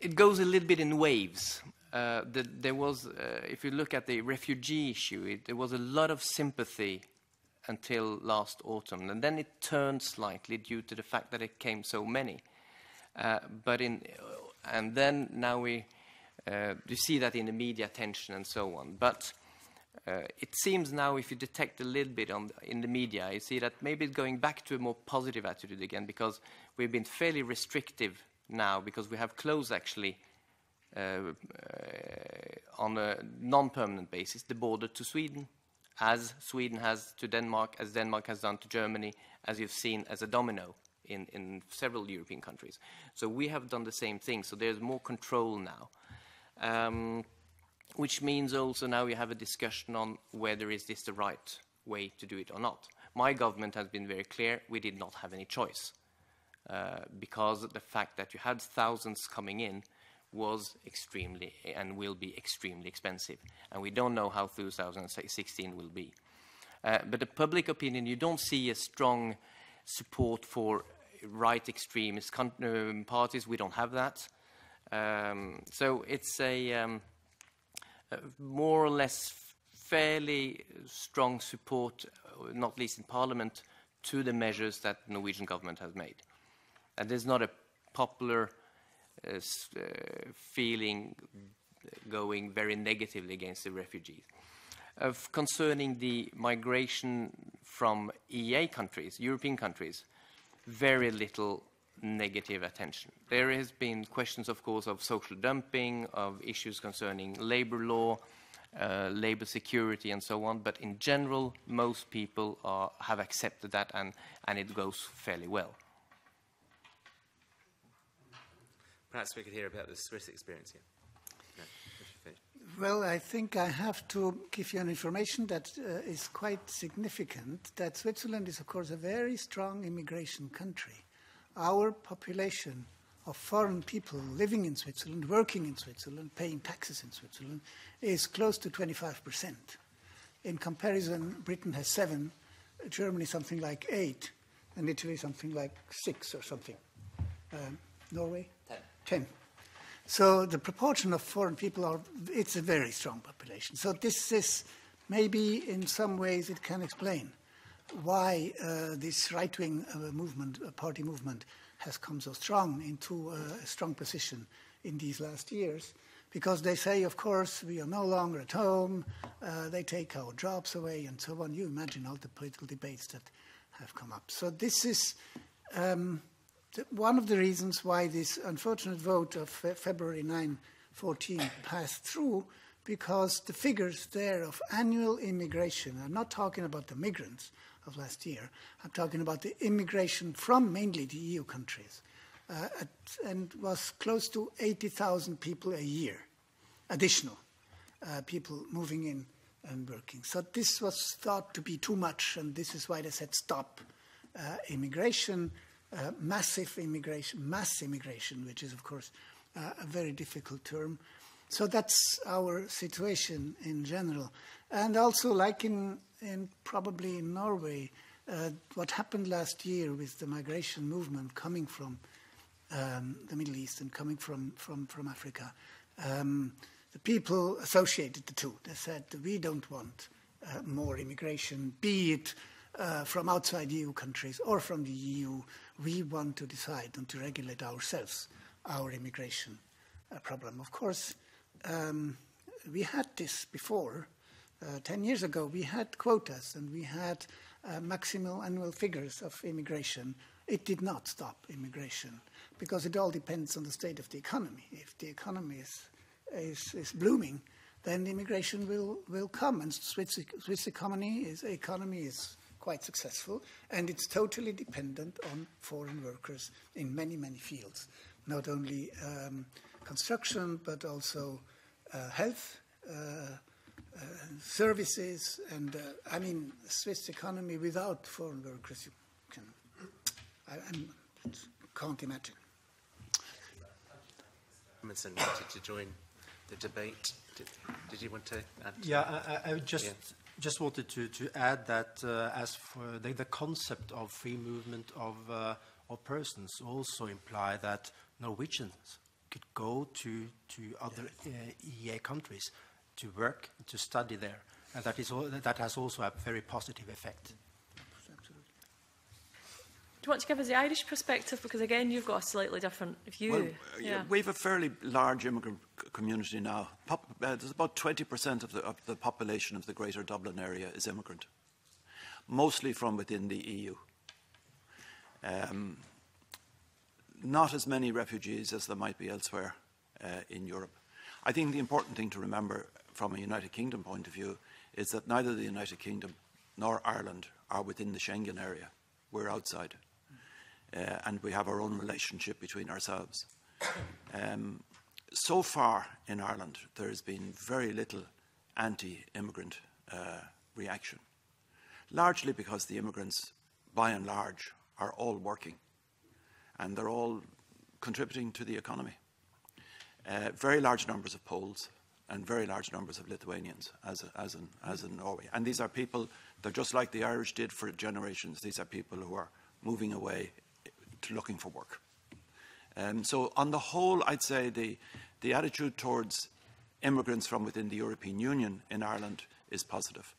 it goes a little bit in waves. Uh, the, there was, uh, if you look at the refugee issue, it, there was a lot of sympathy until last autumn, and then it turned slightly due to the fact that it came so many. Uh, but in, uh, and then now we, uh, you see that in the media attention and so on. But uh, it seems now, if you detect a little bit on the, in the media, you see that maybe it's going back to a more positive attitude again, because we've been fairly restrictive now, because we have closed actually. Uh, uh, on a non-permanent basis, the border to Sweden, as Sweden has to Denmark, as Denmark has done to Germany, as you've seen as a domino in, in several European countries. So we have done the same thing, so there's more control now. Um, which means also now we have a discussion on whether is this the right way to do it or not. My government has been very clear, we did not have any choice, uh, because the fact that you had thousands coming in was extremely, and will be extremely expensive. And we don't know how two thousand sixteen will be. Uh, but the public opinion, you don't see a strong support for right extremist parties. We don't have that. Um, so it's a, um, a more or less fairly strong support, not least in Parliament, to the measures that the Norwegian government has made. And there's not a popular uh, feeling going very negatively against the refugees. Of concerning the migration from E A countries, European countries, very little negative attention. There has been questions, of course, of social dumping, of issues concerning labor law, uh, labor security, and so on. But in general, most people are, have accepted that, and, and it goes fairly well. Perhaps we could hear about the Swiss experience here. No. Well, I think I have to give you an information that uh, is quite significant, that Switzerland is, of course, a very strong immigration country. Our population of foreign people living in Switzerland, working in Switzerland, paying taxes in Switzerland, is close to twenty-five percent. In comparison, Britain has seven, Germany something like eight, and Italy something like six or something. Um, Norway? Ten. Ten. So the proportion of foreign people, are, it's a very strong population. So this is, maybe in some ways it can explain why uh, this right-wing uh, movement, uh, party movement, has come so strong into uh, a strong position in these last years. Because they say, of course, we are no longer at home, uh, they take our jobs away and so on. You imagine all the political debates that have come up. So this is... Um, one of the reasons why this unfortunate vote of February ninth, fourteen passed through, because the figures there of annual immigration, I'm not talking about the migrants of last year, I'm talking about the immigration from mainly the E U countries, uh, at, and was close to eighty thousand people a year, additional uh, people moving in and working. So this was thought to be too much, and this is why they said stop uh, immigration. Uh, massive immigration, mass immigration, which is, of course, uh, a very difficult term. So that's our situation in general. And also, like in, in probably in Norway, uh, what happened last year with the migration movement coming from um, the Middle East and coming from, from, from Africa, um, the people associated the two. They said, we don't want uh, more immigration, be it Uh, from outside E U countries or from the E U, we want to decide and to regulate ourselves our immigration uh, problem. Of course, um, we had this before. Uh, ten years ago, we had quotas and we had uh, maximal annual figures of immigration. It did not stop immigration because it all depends on the state of the economy. If the economy is, is, is blooming, then immigration will, will come. And Swiss, Swiss economy is... Economy is quite successful, and it's totally dependent on foreign workers in many, many fields. Not only um, construction, but also uh, health, uh, uh, services, and uh, I mean, Swiss economy without foreign workers, you can, I I'm, can't imagine. Hermansen wanted to join the debate. Did, did you want to add to yeah, that? I, I just... Yeah. Just wanted to, to add that uh, as for the, the concept of free movement of, uh, of persons also imply that Norwegians could go to, to other uh, E A countries to work, to study there. And that, is all, that has also a very positive effect. Absolutely. Do you want to give us the Irish perspective? Because again, you've got a slightly different view. Well, yeah. We have a fairly large immigrant community now. Pop, uh, there's about twenty percent of the, of the population of the greater Dublin area is immigrant, mostly from within the E U. Um, not as many refugees as there might be elsewhere uh, in Europe. I think the important thing to remember from a United Kingdom point of view is that neither the United Kingdom nor Ireland are within the Schengen area. We're outside, uh, and we have our own relationship between ourselves. Um, So far in Ireland, there has been very little anti-immigrant uh, reaction. largely because the immigrants, by and large, are all working and they're all contributing to the economy. Uh, very large numbers of Poles and very large numbers of Lithuanians, as, as, in, as in Norway. And these are people, they're just like the Irish did for generations. These are people who are moving away to looking for work. Um, so on the whole, I'd say the, the attitude towards immigrants from within the European Union in Ireland is positive.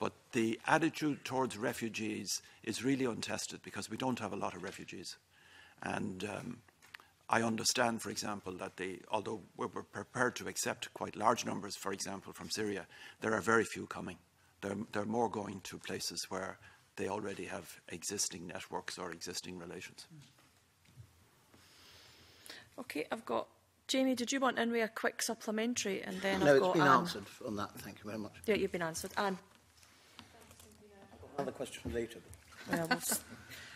But the attitude towards refugees is really untested because we don't have a lot of refugees. And um, I understand, for example, that the, although we're prepared to accept quite large numbers, for example, from Syria, there are very few coming. There, there are more going to places where they already have existing networks or existing relations. Okay, I've got... Jamie, did you want anyway a quick supplementary? And then no, I've got it's been Anne. Answered on that. Thank you very much. Yeah, you've been answered. Anne? I've got another question later. Yeah, we'll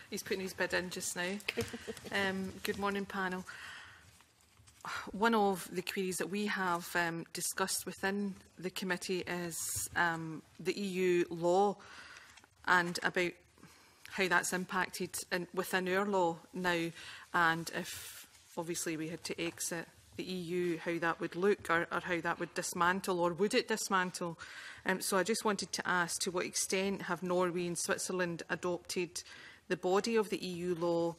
he's putting his bid in just now. Um, good morning, panel. One of the queries that we have um, discussed within the committee is um, the E U law and about how that's impacted in, within our law now, and if obviously we had to exit the E U, how that would look, or, or how that would dismantle, or would it dismantle? Um, so I just wanted to ask, to what extent have Norway and Switzerland adopted the body of the E U law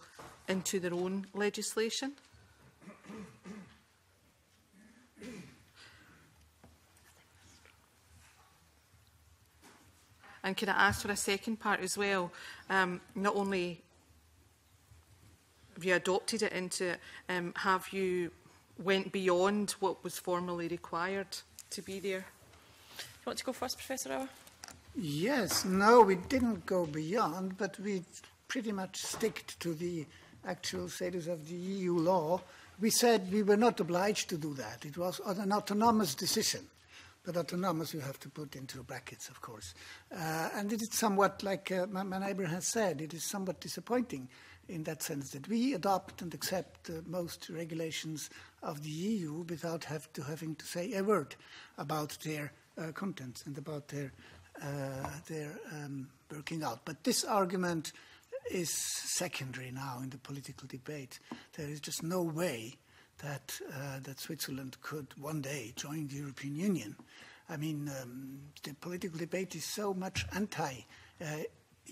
into their own legislation? And can I ask for a second part as well? Um, not only have you adopted it into, um, have you went beyond what was formally required to be there? Do you want to go first, Professor Auer? Yes. No, we didn't go beyond, but we pretty much sticked to the actual status of the E U law. We said we were not obliged to do that. It was an autonomous decision. But autonomous you have to put into brackets, of course. Uh, and it is somewhat, like uh, my, my neighbor has said, it is somewhat disappointing in that sense that we adopt and accept uh, most regulations of the E U without have to having to say a word about their uh, contents and about their, uh, their um, working out. But this argument is secondary now in the political debate. There is just no way that, uh, that Switzerland could one day join the European Union. I mean, um, the political debate is so much anti. Uh,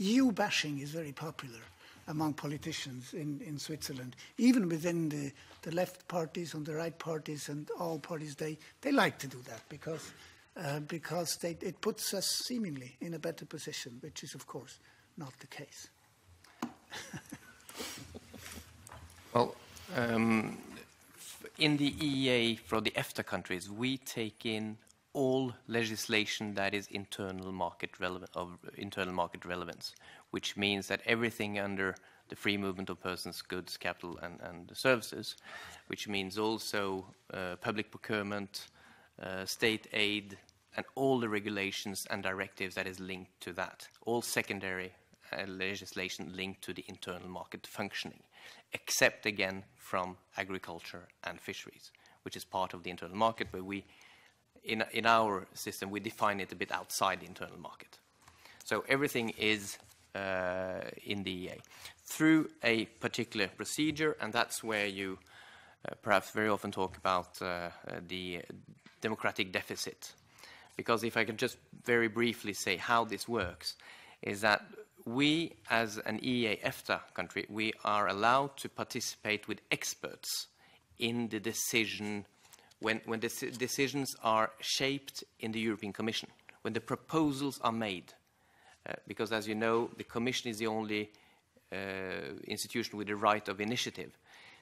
E U bashing is very popular among politicians in, in Switzerland. Even within the, the left parties, on the right parties and all parties, they, they like to do that because, uh, because they, it puts us seemingly in a better position, which is, of course, not the case. Well, um, in the E E A, for the EFTA countries, we take in all legislation that is internal market relevant, of internal market relevance, which means that everything under the free movement of persons, goods, capital, and, and services, which means also uh, public procurement, uh, state aid, and all the regulations and directives that is linked to that, all secondary uh, legislation linked to the internal market functioning, except again from agriculture and fisheries, which is part of the internal market, but we In, in our system, we define it a bit outside the internal market. So everything is uh, in the E E A through a particular procedure, and that's where you uh, perhaps very often talk about uh, the democratic deficit. Because if I can just very briefly say how this works, is that we, as an E E A EFTA country, we are allowed to participate with experts in the decision when, when the decisions are shaped in the European Commission, when the proposals are made, uh, because as you know, the Commission is the only uh, institution with the right of initiative.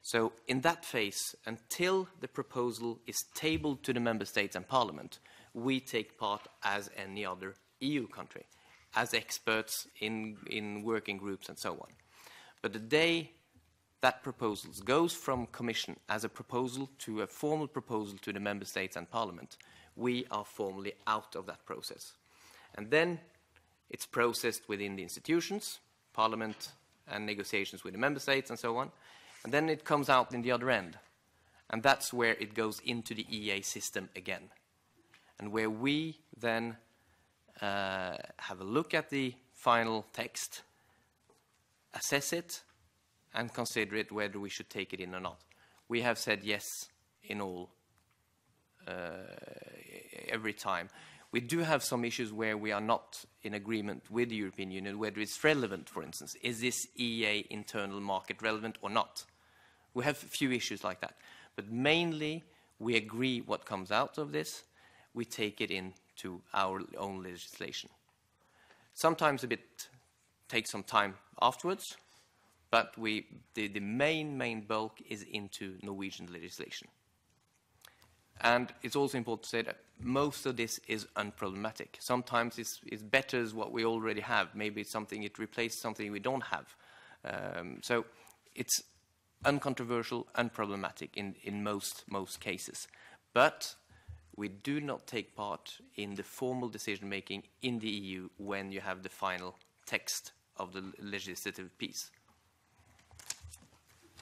So in that phase, until the proposal is tabled to the Member States and Parliament, we take part as any other E U country, as experts in, in working groups and so on. But the day that proposal goes from Commission as a proposal to a formal proposal to the Member States and Parliament, we are formally out of that process. And then it's processed within the institutions, Parliament and negotiations with the Member States and so on. And then it comes out in the other end. And that's where it goes into the E E A system again. And where we then uh, have a look at the final text, assess it, and consider it whether we should take it in or not. We have said yes in all, uh, every time. We do have some issues where we are not in agreement with the European Union, whether it's relevant, for instance. Is this E A internal market relevant or not? We have a few issues like that. But mainly, we agree what comes out of this. We take it into our own legislation. Sometimes a bit takes some time afterwards, but we, the, the main, main bulk is into Norwegian legislation. And it's also important to say that most of this is unproblematic. Sometimes it's, it's better as what we already have. Maybe it's something, it replaces something we don't have. Um, so it's uncontroversial, unproblematic in, in most, most cases. But we do not take part in the formal decision-making in the E U when you have the final text of the legislative piece.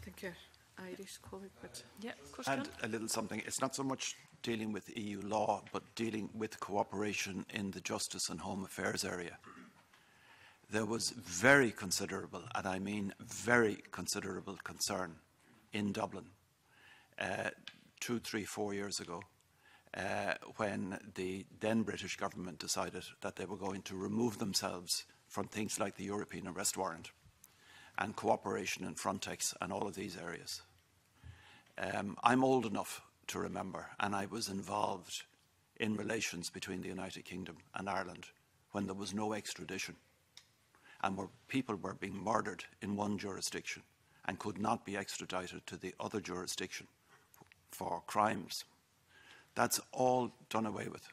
Thank you. Irish colleague, but yeah, and a little something. It's not so much dealing with E U law, but dealing with cooperation in the justice and home affairs area. There was very considerable, and I mean very considerable, concern in Dublin uh, two, three, four years ago uh, when the then British government decided that they were going to remove themselves from things like the European arrest warrant and cooperation in Frontex and all of these areas. Um, I'm old enough to remember, and I was involved in relations between the United Kingdom and Ireland when there was no extradition and where people were being murdered in one jurisdiction and could not be extradited to the other jurisdiction for crimes. That's all done away with.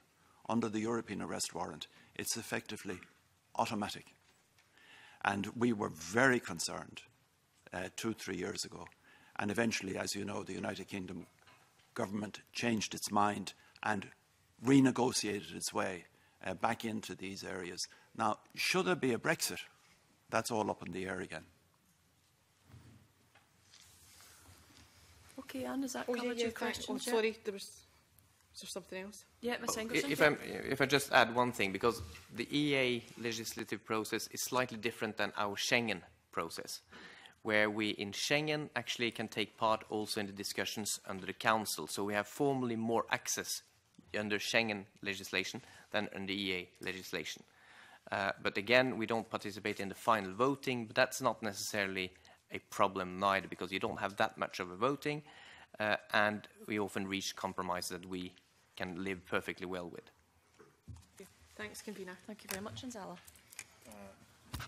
Under the European arrest warrant, it's effectively automatic. And we were very concerned uh, two, three years ago. And eventually, as you know, the United Kingdom government changed its mind and renegotiated its way uh, back into these areas. Now, should there be a Brexit? That's all up in the air again. Okay, Anne, is that oh, covered yeah, yeah, your question? Oh, sorry, there was, was there something else? Yeah, Miz Engelschiøn. If, if I just add one thing, because the E A legislative process is slightly different than our Schengen process, where we in Schengen actually can take part also in the discussions under the Council. So we have formally more access under Schengen legislation than under E A legislation. Uh, but again, we don't participate in the final voting, but that's not necessarily a problem neither, because you don't have that much of a voting, uh, and we often reach compromise that we can live perfectly well with. Thanks, Convener. Thank you very much, Anzala. Uh,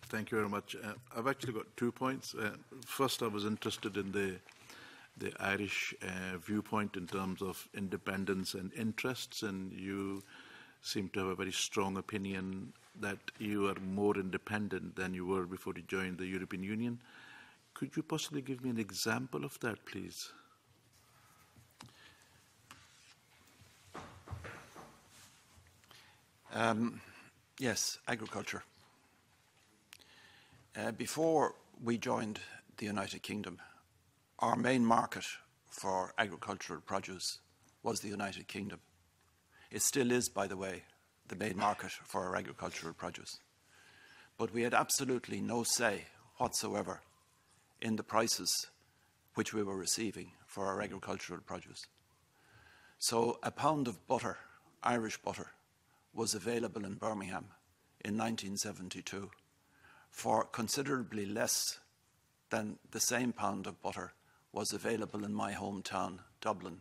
thank you very much. Uh, I've actually got two points. Uh, first, I was interested in the, the Irish uh, viewpoint in terms of independence and interests, and you seem to have a very strong opinion that you are more independent than you were before you joined the European Union. Could you possibly give me an example of that, please? Um, yes, agriculture. Uh, before we joined the United Kingdom, our main market for agricultural produce was the United Kingdom. It still is, by the way, the main market for our agricultural produce. But we had absolutely no say whatsoever in the prices which we were receiving for our agricultural produce. So a pound of butter, Irish butter, was available in Birmingham in nineteen seventy-two for considerably less than the same pound of butter was available in my hometown, Dublin.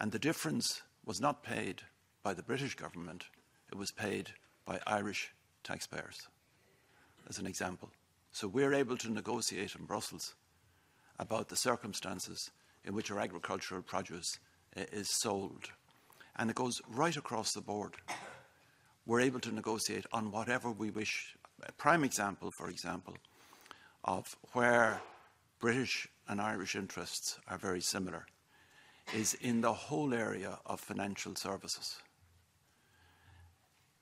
And the difference was not paid by the British government, it was paid by Irish taxpayers, as an example. So we're able to negotiate in Brussels about the circumstances in which our agricultural produce is sold. And it goes right across the board. We're able to negotiate on whatever we wish. A prime example, for example, of where British and Irish interests are very similar is in the whole area of financial services.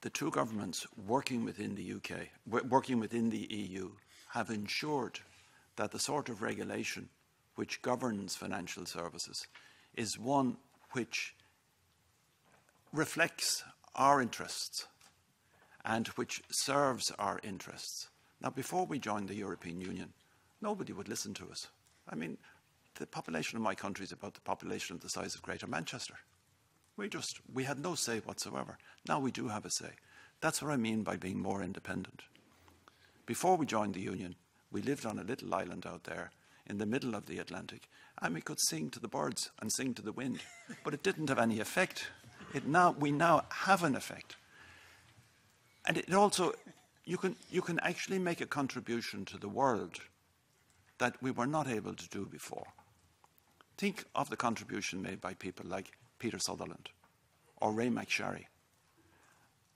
The two governments working within the U K, working within the E U, have ensured that the sort of regulation which governs financial services is one which reflects our interests and which serves our interests. Now, before we joined the European Union, nobody would listen to us. I mean, the population of my country is about the population of the size of Greater Manchester. We just, we had no say whatsoever. Now we do have a say. That's what I mean by being more independent. Before we joined the Union, we lived on a little island out there in the middle of the Atlantic, and we could sing to the birds and sing to the wind, but it didn't have any effect. It now, we now have an effect. And it also, you can, you can actually make a contribution to the world that we were not able to do before. Think of the contribution made by people like Peter Sutherland or Ray McSharry.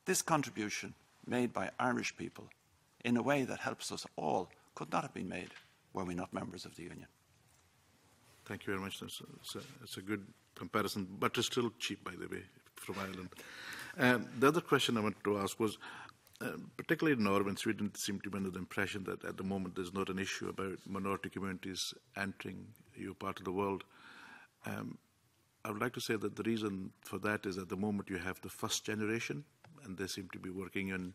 This contribution made by Irish people in a way that helps us all could not have been made were we not members of the Union. Thank you very much. That's, that's, a, that's a good comparison, but it's still cheap, by the way, from Ireland. Um, the other question I wanted to ask was, uh, particularly in Norway and Sweden, it seemed to be under the impression that at the moment there's not an issue about minority communities entering your part of the world. Um, I would like to say that the reason for that is at the moment you have the first generation, and they seem to be working in,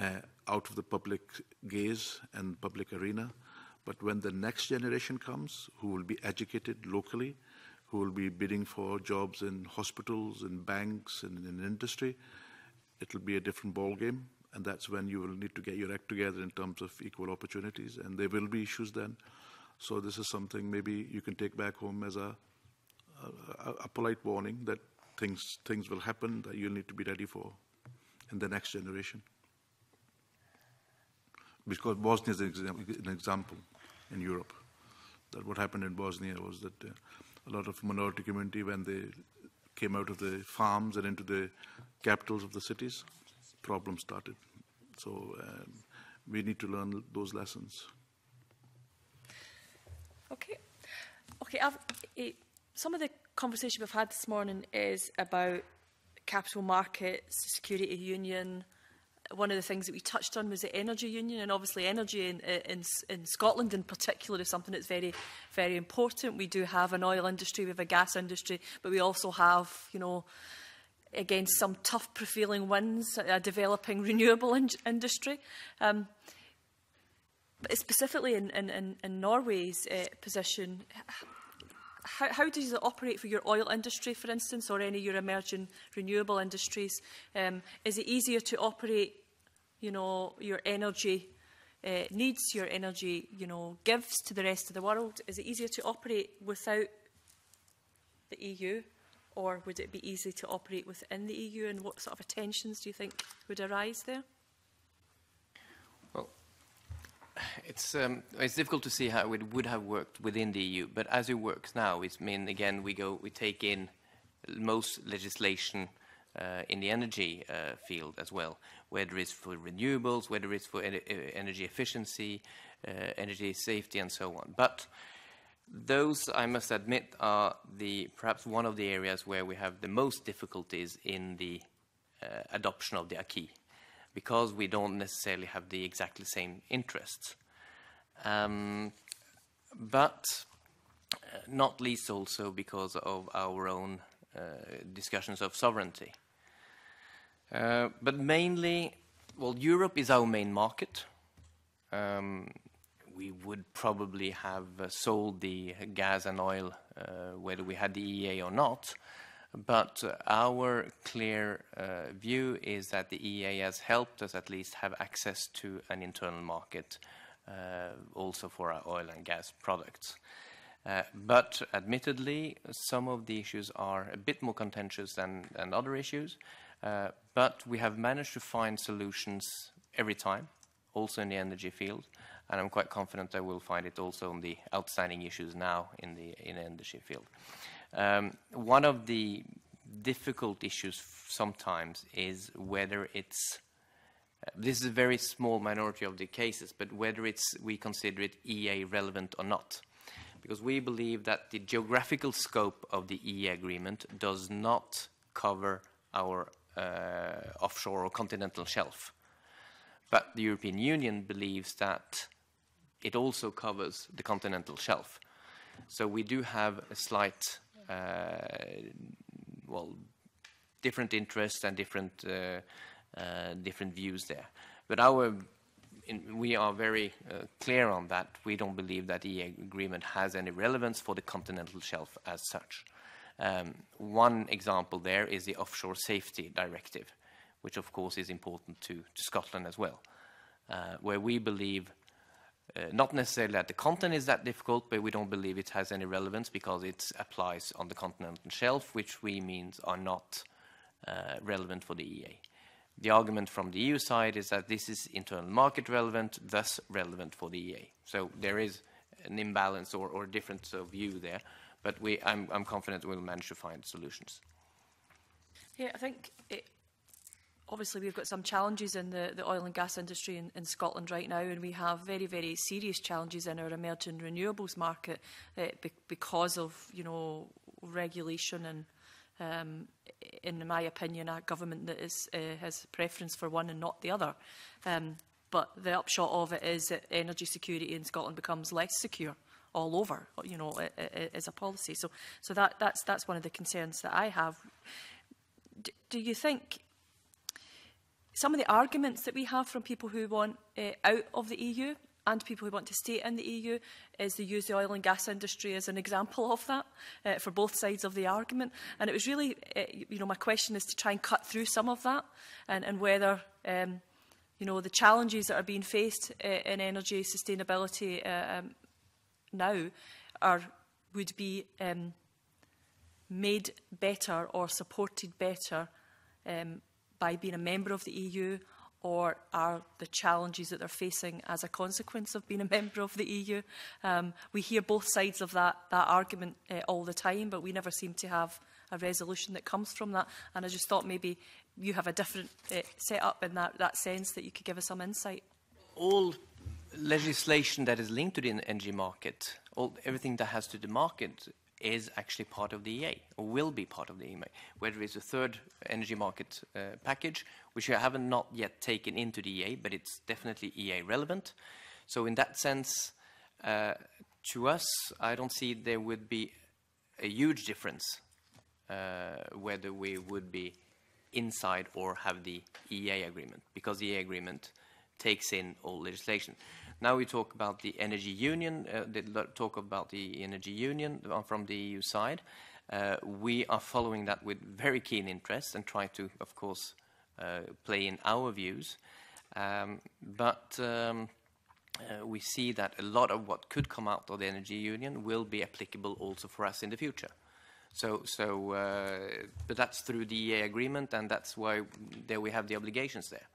uh, out of the public gaze and public arena. But when the next generation comes, who will be educated locally, who will be bidding for jobs in hospitals, in banks, and in industry, it will be a different ballgame. And that's when you will need to get your act together in terms of equal opportunities. And there will be issues then. So this is something maybe you can take back home as a, a, a polite warning that things, things will happen that you'll need to be ready for in the next generation. Because Bosnia is an example in Europe. That what happened in Bosnia was that uh, a lot of minority community, when they came out of the farms and into the capitals of the cities, problems started. So um, we need to learn those lessons. Okay. Okay. I've, it, some of the conversation we've had this morning is about capital markets, security union. One of the things that we touched on was the energy union, and obviously energy in, in, in Scotland in particular is something that's very, very important. We do have an oil industry, we have a gas industry, but we also have, you know, again, some tough prevailing winds, a developing renewable in industry. Um, but specifically in, in, in Norway's uh, position, How, how does it operate for your oil industry, for instance, or any of your emerging renewable industries? Um, is it easier to operate, you know, your energy uh, needs, your energy, you know, gives to the rest of the world? Is it easier to operate without the E U, or would it be easy to operate within the E U? And what sort of tensions do you think would arise there? It's, um, it's difficult to see how it would have worked within the E U, but as it works now, it's mean again we go we take in most legislation uh, in the energy uh, field as well, whether it's for renewables, whether it's for en energy efficiency, uh, energy safety, and so on. But those, I must admit, are the perhaps one of the areas where we have the most difficulties in the uh, adoption of the acquis, because we don't necessarily have the exactly same interests. Um, but not least also because of our own uh, discussions of sovereignty. Uh, but mainly, well, Europe is our main market. Um, we would probably have uh, sold the gas and oil, uh, whether we had the E E A or not. But uh, our clear uh, view is that the E E A has helped us at least have access to an internal market uh, also for our oil and gas products. Uh, but admittedly, some of the issues are a bit more contentious than, than other issues. Uh, but we have managed to find solutions every time, also in the energy field. And I'm quite confident that we'll find it also on the outstanding issues now in the, in the energy field. Um, one of the difficult issues sometimes is whether it's, uh, this is a very small minority of the cases, but whether it's, we consider it E E A relevant or not. Because we believe that the geographical scope of the E E A agreement does not cover our uh, offshore or continental shelf. But the European Union believes that it also covers the continental shelf. So we do have a slight Uh, well, different interests and different uh, uh, different views there. But our, in, we are very uh, clear on that. We don't believe that the agreement has any relevance for the continental shelf as such. Um, one example there is the Offshore Safety Directive, which of course is important to, to Scotland as well, uh, where we believe uh, not necessarily that the content is that difficult, but we don't believe it has any relevance because it applies on the continental shelf, which we means are not uh, relevant for the E A. The argument from the E U side is that this is internal market relevant, thus relevant for the E A. So there is an imbalance or, or difference of view there. But we, I'm, I'm confident we'll manage to find solutions. Yeah, I think it, obviously we've got some challenges in the, the oil and gas industry in, in Scotland right now, and we have very, very serious challenges in our emerging renewables market uh, be, because of, you know, regulation and, um, in my opinion, a government that is, uh, has a preference for one and not the other. Um, but the upshot of it is that energy security in Scotland becomes less secure all over, you know, as a policy. So, so that, that's, that's one of the concerns that I have. Do, do you think some of the arguments that we have from people who want uh, out of the E U and people who want to stay in the E U is to use the oil and gas industry as an example of that uh, for both sides of the argument? And it was really, uh, you know, my question is to try and cut through some of that and, and whether... Um, you know, the challenges that are being faced uh, in energy sustainability uh, um, now are, would be um, made better or supported better um, by being a member of the E U, or are the challenges that they're facing as a consequence of being a member of the E U? Um, we hear both sides of that, that argument uh, all the time, but we never seem to have a resolution that comes from that. And I just thought maybe you have a different uh, setup in that, that sense that you could give us some insight. All legislation that is linked to the energy market, all, everything that has to do with the market is actually part of the E A, or will be part of the E A, whether it's a third energy market uh, package, which I haven't not yet taken into the E A, but it's definitely E A relevant. So in that sense, uh, to us, I don't see there would be a huge difference uh, whether we would be inside or have the E A agreement, because the E A agreement takes in all legislation. Now we talk about the energy union, uh, they talk about the energy union from the E U side. Uh, we are following that with very keen interest and try to, of course, uh, play in our views. Um, but um, uh, we see that a lot of what could come out of the energy union will be applicable also for us in the future. So, so uh, but that's through the E A agreement, and that's why there we have the obligations there.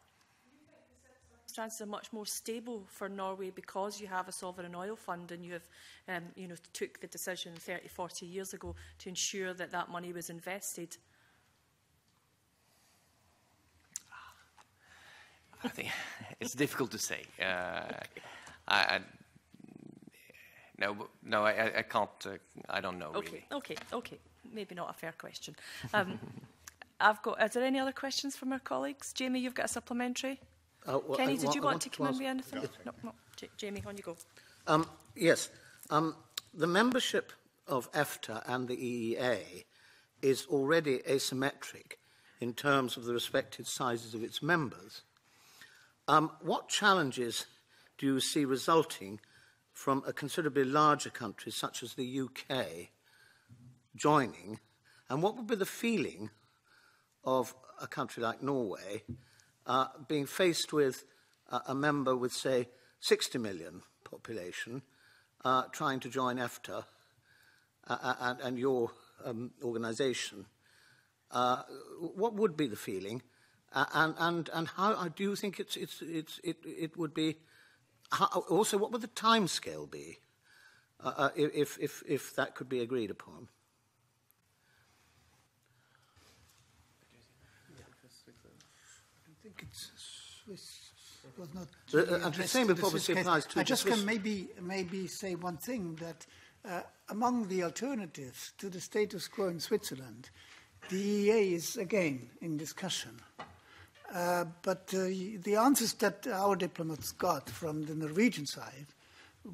Circumstances are much more stable for Norway because you have a sovereign oil fund and you have, um, you know, took the decision thirty, forty years ago to ensure that that money was invested. I think it's difficult to say. Uh, I, I, no, no, I, I can't. Uh, I don't know. Okay, really. okay, okay. Maybe not a fair question. Um, I've got. Are there any other questions from our colleagues? Jamie, you've got a supplementary. Uh, well, Kenny, did you want, want to come in with anything? No, no. Jamie, on you go. Um, yes. Um, the membership of EFTA and the E E A is already asymmetric in terms of the respective sizes of its members. Um, what challenges do you see resulting from a considerably larger country such as the U K joining? And what would be the feeling of a country like Norway Uh, being faced with uh, a member with, say, sixty million population uh, trying to join EFTA uh, and, and your um, organisation? Uh, what would be the feeling? Uh, and, and, and how do you think it's, it's, it's, it, it would be? How, also, what would the timescale be uh, uh, if, if, if that could be agreed upon? It's Swiss, was not really uh, the same obviously applies to I just Swiss. Can maybe, maybe say one thing, that uh, among the alternatives to the status quo in Switzerland, the E E A is again in discussion. Uh, but uh, the answers that our diplomats got from the Norwegian side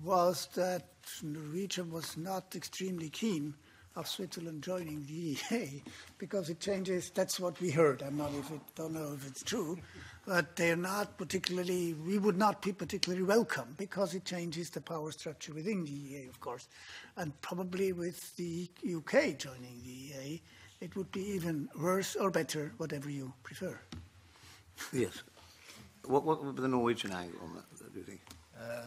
was that Norwegian was not extremely keen of Switzerland joining the E A, because it changes. That's what we heard. I'm not if it, don't know if it's true, but they're not particularly. We would not be particularly welcome because it changes the power structure within the E A, of course, and probably with the U K joining the E A, it would be even worse or better, whatever you prefer. Yes. What, what would be the Norwegian angle on that? Do you think? Uh,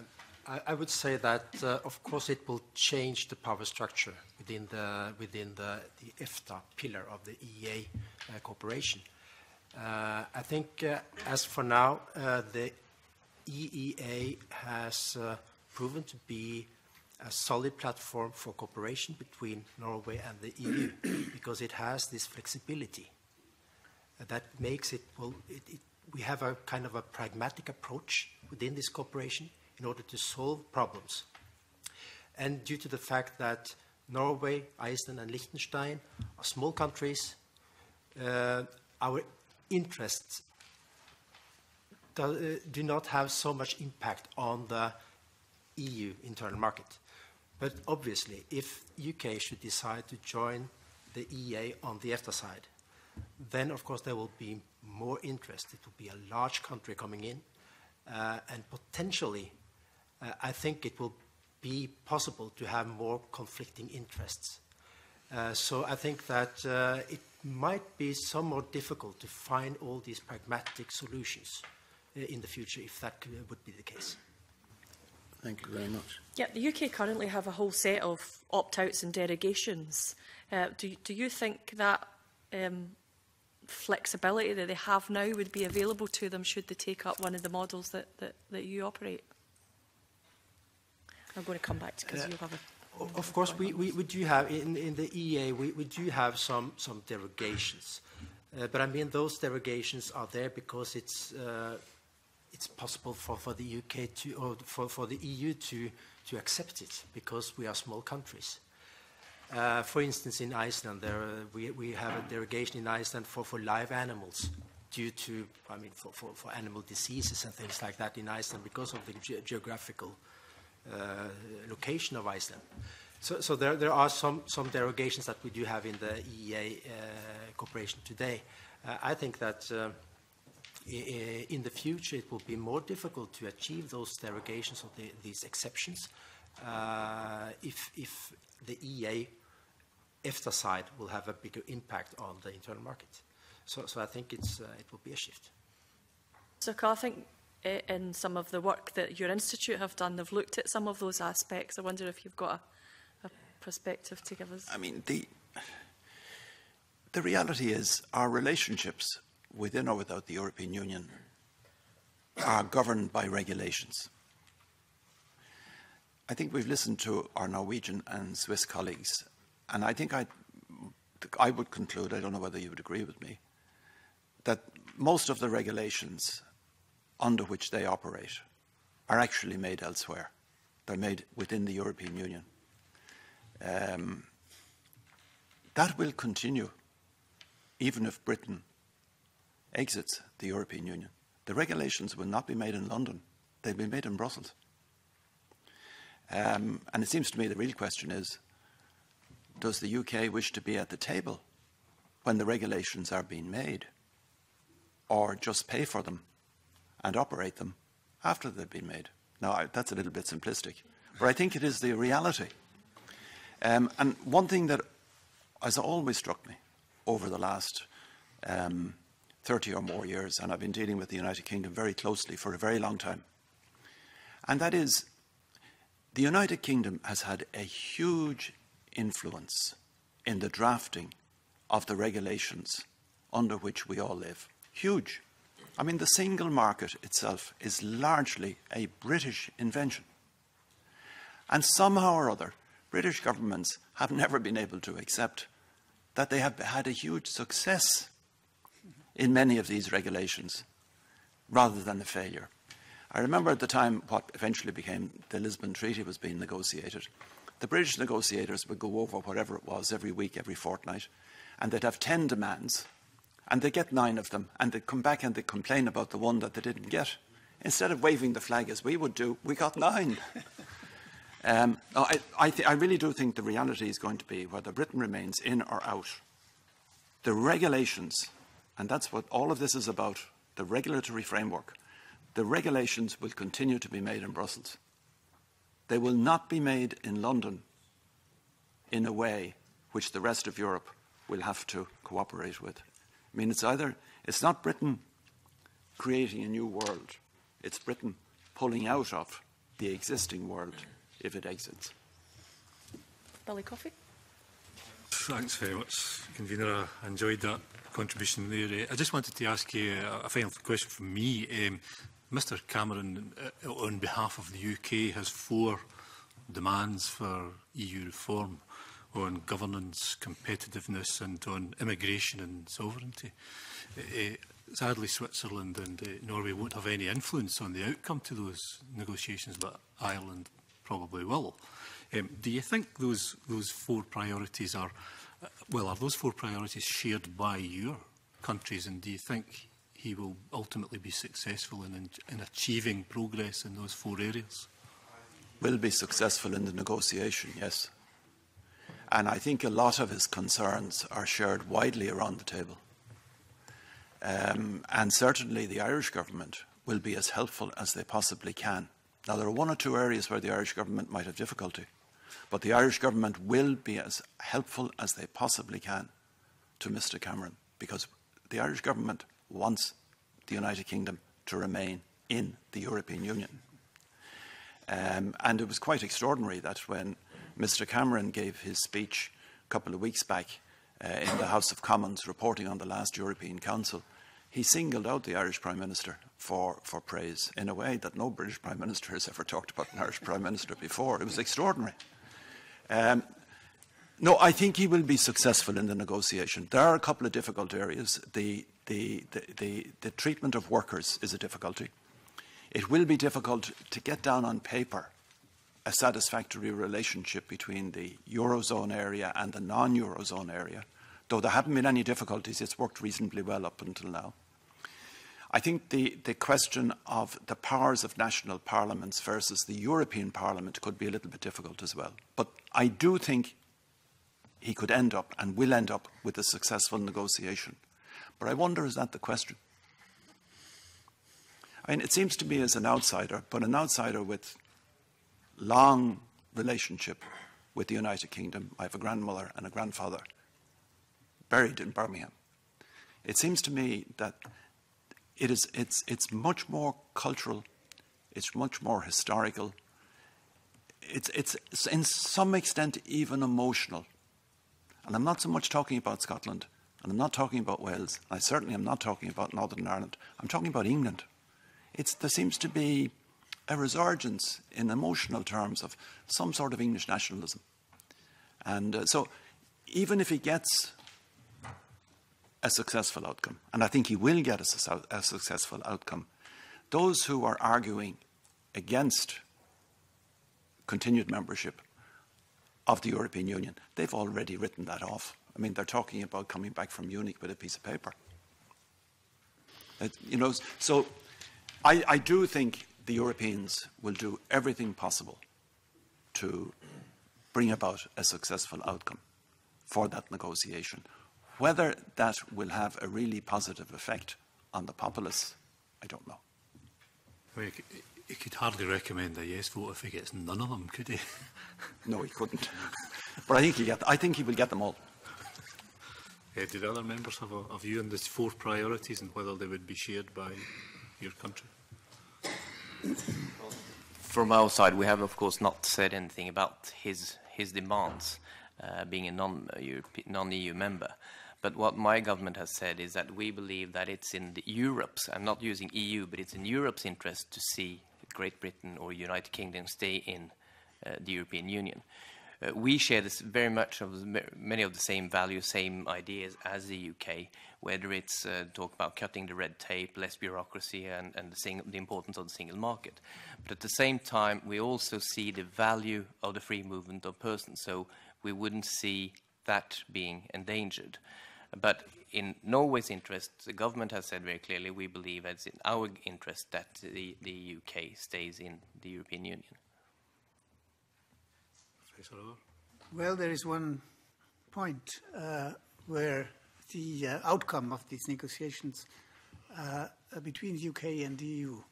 I would say that, uh, of course, it will change the power structure within the within the, the EFTA pillar of the E A uh, cooperation. Uh, I think, uh, as for now, uh, the E E A has uh, proven to be a solid platform for cooperation between Norway and the E U because it has this flexibility uh, that makes it. Well, it, it, we have a kind of a pragmatic approach within this cooperation in order to solve problems. And due to the fact that Norway, Iceland and Liechtenstein are small countries, uh, our interests do, uh, do not have so much impact on the E U internal market. But obviously, if U K should decide to join the E A on the EFTA side, then of course there will be more interest. It will be a large country coming in, uh, and potentially Uh, I think it will be possible to have more conflicting interests. Uh, so I think that uh, it might be somewhat difficult to find all these pragmatic solutions uh, in the future if that could, uh, would be the case. Thank you very much. Yeah, the U K currently have a whole set of opt-outs and derogations. Uh, do, do you think that um, flexibility that they have now would be available to them should they take up one of the models that, that, that you operate? I'm going to come back because uh, you have a... Of, of course, we, we, we do have, in, in the E A, we, we do have some, some derogations. Uh, but I mean, those derogations are there because it's, uh, it's possible for, for the U K to, or for, for the E U to, to accept it because we are small countries. Uh, for instance, in Iceland, there, uh, we, we have a derogation in Iceland for, for live animals due to, I mean, for, for, for animal diseases and things like that in Iceland because of the ge- geographical Uh, location of Iceland. So, so there, there are some, some derogations that we do have in the E E A uh, cooperation today. Uh, I think that uh, in the future it will be more difficult to achieve those derogations or the, these exceptions uh, if, if the E E A EFTA side will have a bigger impact on the internal market. So, so I think it's, uh, it will be a shift. So, Carl, I think in some of the work that your institute have done, they've looked at some of those aspects. I wonder if you've got a, a perspective to give us. I mean, the, the reality is our relationships within or without the European Union are governed by regulations. I think we've listened to our Norwegian and Swiss colleagues, and I think I, I would conclude, I don't know whether you would agree with me, that most of the regulations under which they operate are actually made elsewhere. They're made within the European Union. Um, that will continue even if Britain exits the European Union. The regulations will not be made in London. They'll be made in Brussels. Um, and it seems to me the real question is, does the U K wish to be at the table when the regulations are being made, or just pay for them and operate them after they've been made? Now, I, that's a little bit simplistic, but I think it is the reality. Um, and one thing that has always struck me over the last um, thirty or more years, and I've been dealing with the United Kingdom very closely for a very long time, and that is the United Kingdom has had a huge influence in the drafting of the regulations under which we all live. Huge. I mean, the single market itself is largely a British invention. And somehow or other, British governments have never been able to accept that they have had a huge success in many of these regulations, rather than a failure. I remember at the time what eventually became the Lisbon Treaty was being negotiated. The British negotiators would go over whatever it was every week, every fortnight, and they'd have ten demands, and they get nine of them, and they come back and they complain about the one that they didn't get. Instead of waving the flag as we would do, we got nine. Um, I, I, th I really do think the reality is going to be, whether Britain remains in or out, the regulations, and that's what all of this is about, the regulatory framework, the regulations will continue to be made in Brussels. They will not be made in London in a way which the rest of Europe will have to cooperate with. I mean, it's either, it's not Britain creating a new world, it's Britain pulling out of the existing world if it exits. Billy Coffey. Thanks very much, Convener. I enjoyed that contribution there. I just wanted to ask you a final question from me. Um, Mister Cameron, uh, on behalf of the U K, has four demands for E U reform on governance, competitiveness and on immigration and sovereignty. Uh, sadly, Switzerland and uh, Norway won't have any influence on the outcome to those negotiations, but Ireland probably will. Um, do you think those, those four priorities are, uh, well, are those four priorities shared by your countries, and do you think he will ultimately be successful in, in, in achieving progress in those four areas? Will be successful in the negotiation, yes. And I think a lot of his concerns are shared widely around the table. Um, and certainly the Irish government will be as helpful as they possibly can. Now, there are one or two areas where the Irish government might have difficulty, but the Irish government will be as helpful as they possibly can to Mister Cameron, because the Irish government wants the United Kingdom to remain in the European Union. Um, and it was quite extraordinary that when Mister Cameron gave his speech a couple of weeks back uh, in the House of Commons reporting on the last European Council, he singled out the Irish Prime Minister for, for praise in a way that no British Prime Minister has ever talked about an Irish Prime Minister before. It was extraordinary. Um, no, I think he will be successful in the negotiation. There are a couple of difficult areas. The, the, the, the, the treatment of workers is a difficulty. It will be difficult to get down on paper a satisfactory relationship between the Eurozone area and the non-Eurozone area. Though there haven't been any difficulties, it's worked reasonably well up until now. I think the, the question of the powers of national parliaments versus the European Parliament could be a little bit difficult as well. But I do think he could end up and will end up with a successful negotiation. But I wonder, is that the question? I mean, it seems to me as an outsider, but an outsider with long relationship with the United Kingdom. I have a grandmother and a grandfather buried in Birmingham. It seems to me that it is, it's, it's much more cultural, it's much more historical, it's, it's, it's in some extent even emotional. And I'm not so much talking about Scotland, and I'm not talking about Wales, and I certainly am not talking about Northern Ireland. I'm talking about England. It's, there seems to be a resurgence in emotional terms of some sort of English nationalism. And uh, so even if he gets a successful outcome, and I think he will get a, a successful outcome, those who are arguing against continued membership of the European Union, they've already written that off. I mean, they're talking about coming back from Munich with a piece of paper. It, you know, so I, I do think the Europeans will do everything possible to bring about a successful outcome for that negotiation. Whether that will have a really positive effect on the populace, I don't know. Well, he could hardly recommend a yes vote if he gets none of them, could he? No, he couldn't. But I think he get, I think he will get them all. Yeah, did other members have a, a view on these four priorities and whether they would be shared by your country? From our side, we have of course not said anything about his his demands, uh, being a non-European, non-E U member. But what my government has said is that we believe that it's in the Europe's, I'm not using E U, but it's in Europe's interest to see Great Britain or United Kingdom stay in uh, the European Union. Uh, we share this very much of many of the same values, same ideas as the U K, whether it's uh, talk about cutting the red tape, less bureaucracy, and, and the, sing the importance of the single market. But at the same time, we also see the value of the free movement of persons, so we wouldn't see that being endangered. But in Norway's interest, the government has said very clearly, we believe it's in our interest that the, the U K stays in the European Union. Salvador? Well, there is one point uh, where the uh, outcome of these negotiations uh, between the U K and the E U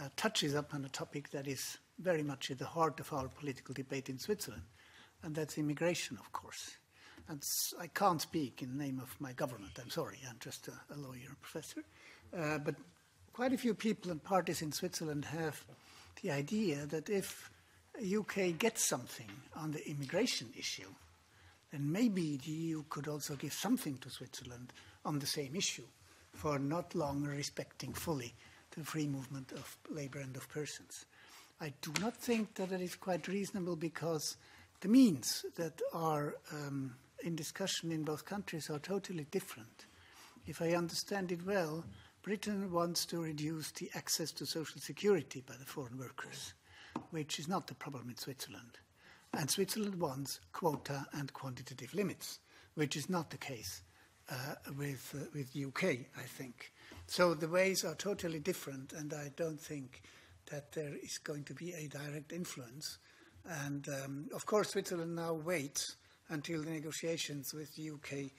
uh, touches upon a topic that is very much at the heart of our political debate in Switzerland, and that's immigration, of course. And I can't speak in the name of my government, I'm sorry, I'm just a, a lawyer, a professor. Uh, but quite a few people and parties in Switzerland have the idea that if the U K gets something on the immigration issue, then maybe the E U could also give something to Switzerland on the same issue for not longer respecting fully the free movement of labor and of persons. I do not think that it is quite reasonable because the means that are um, in discussion in both countries are totally different. If I understand it well, Britain wants to reduce the access to social security by the foreign workers, which is not the problem in Switzerland. And Switzerland wants quota and quantitative limits, which is not the case uh, with, uh, with the U K, I think. So the ways are totally different, and I don't think that there is going to be a direct influence. And, um, of course, Switzerland now waits until the negotiations with the U K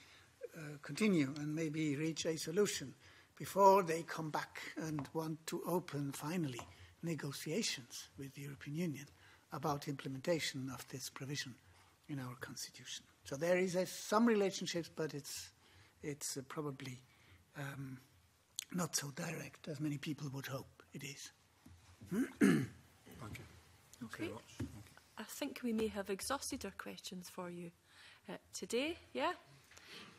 uh, continue and maybe reach a solution before they come back and want to open, finally, negotiations with the European Union about implementation of this provision in our constitution. So there is a, some relationships, but it's, it's uh, probably um, not so direct as many people would hope it is. Thank you. Okay. Thank you. I think we may have exhausted our questions for you uh, today, yeah?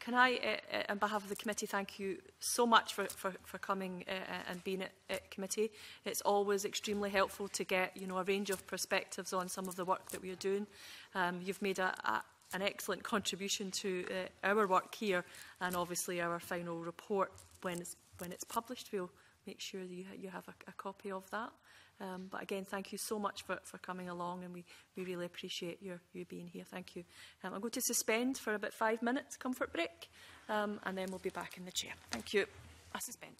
Can I, uh, on behalf of the committee, thank you so much for, for, for coming uh, and being at, at committee. It's always extremely helpful to get, you know, a range of perspectives on some of the work that we are doing. Um, you've made a, a, an excellent contribution to uh, our work here, and obviously our final report, when it's, when it's published, we'll make sure that you, you have a, a copy of that. Um, but again, thank you so much for, for coming along, and we, we really appreciate your, you being here. Thank you. Um, I'm going to suspend for about five minutes, comfort break, um, and then we'll be back in the chair. Thank you. I suspend.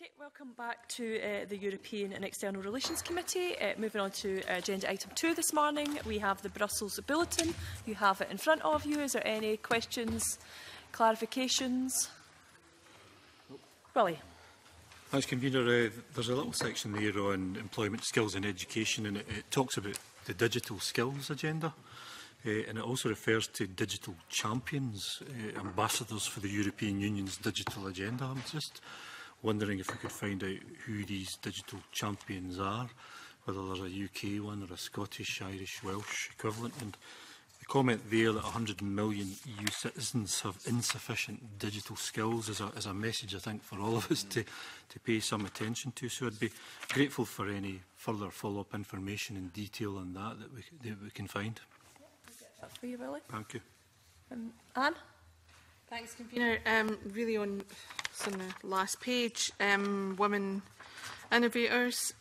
Okay, welcome back to uh, the European and External Relations Committee. Uh, moving on to agenda item two this morning, we have the Brussels Bulletin. You have it in front of you. Is there any questions, clarifications? Nope. Willie. Thanks, Convener. Uh, there's a little section there on employment, skills and education, and it, it talks about the digital skills agenda. Uh, and it also refers to digital champions, uh, ambassadors for the European Union's digital agenda. I'm just wondering if we could find out who these digital champions are, whether there's a U K one or a Scottish, Irish, Welsh equivalent. And the comment there that one hundred million E U citizens have insufficient digital skills is a, is a message, I think, for all of us to, to pay some attention to. So I'd be grateful for any further follow-up information and detail on that that we, that we can find. That's for you, Willie. Thank you. Um, Anne? Thanks, Convener. Um, really on, on the last page, um, Women Innovators.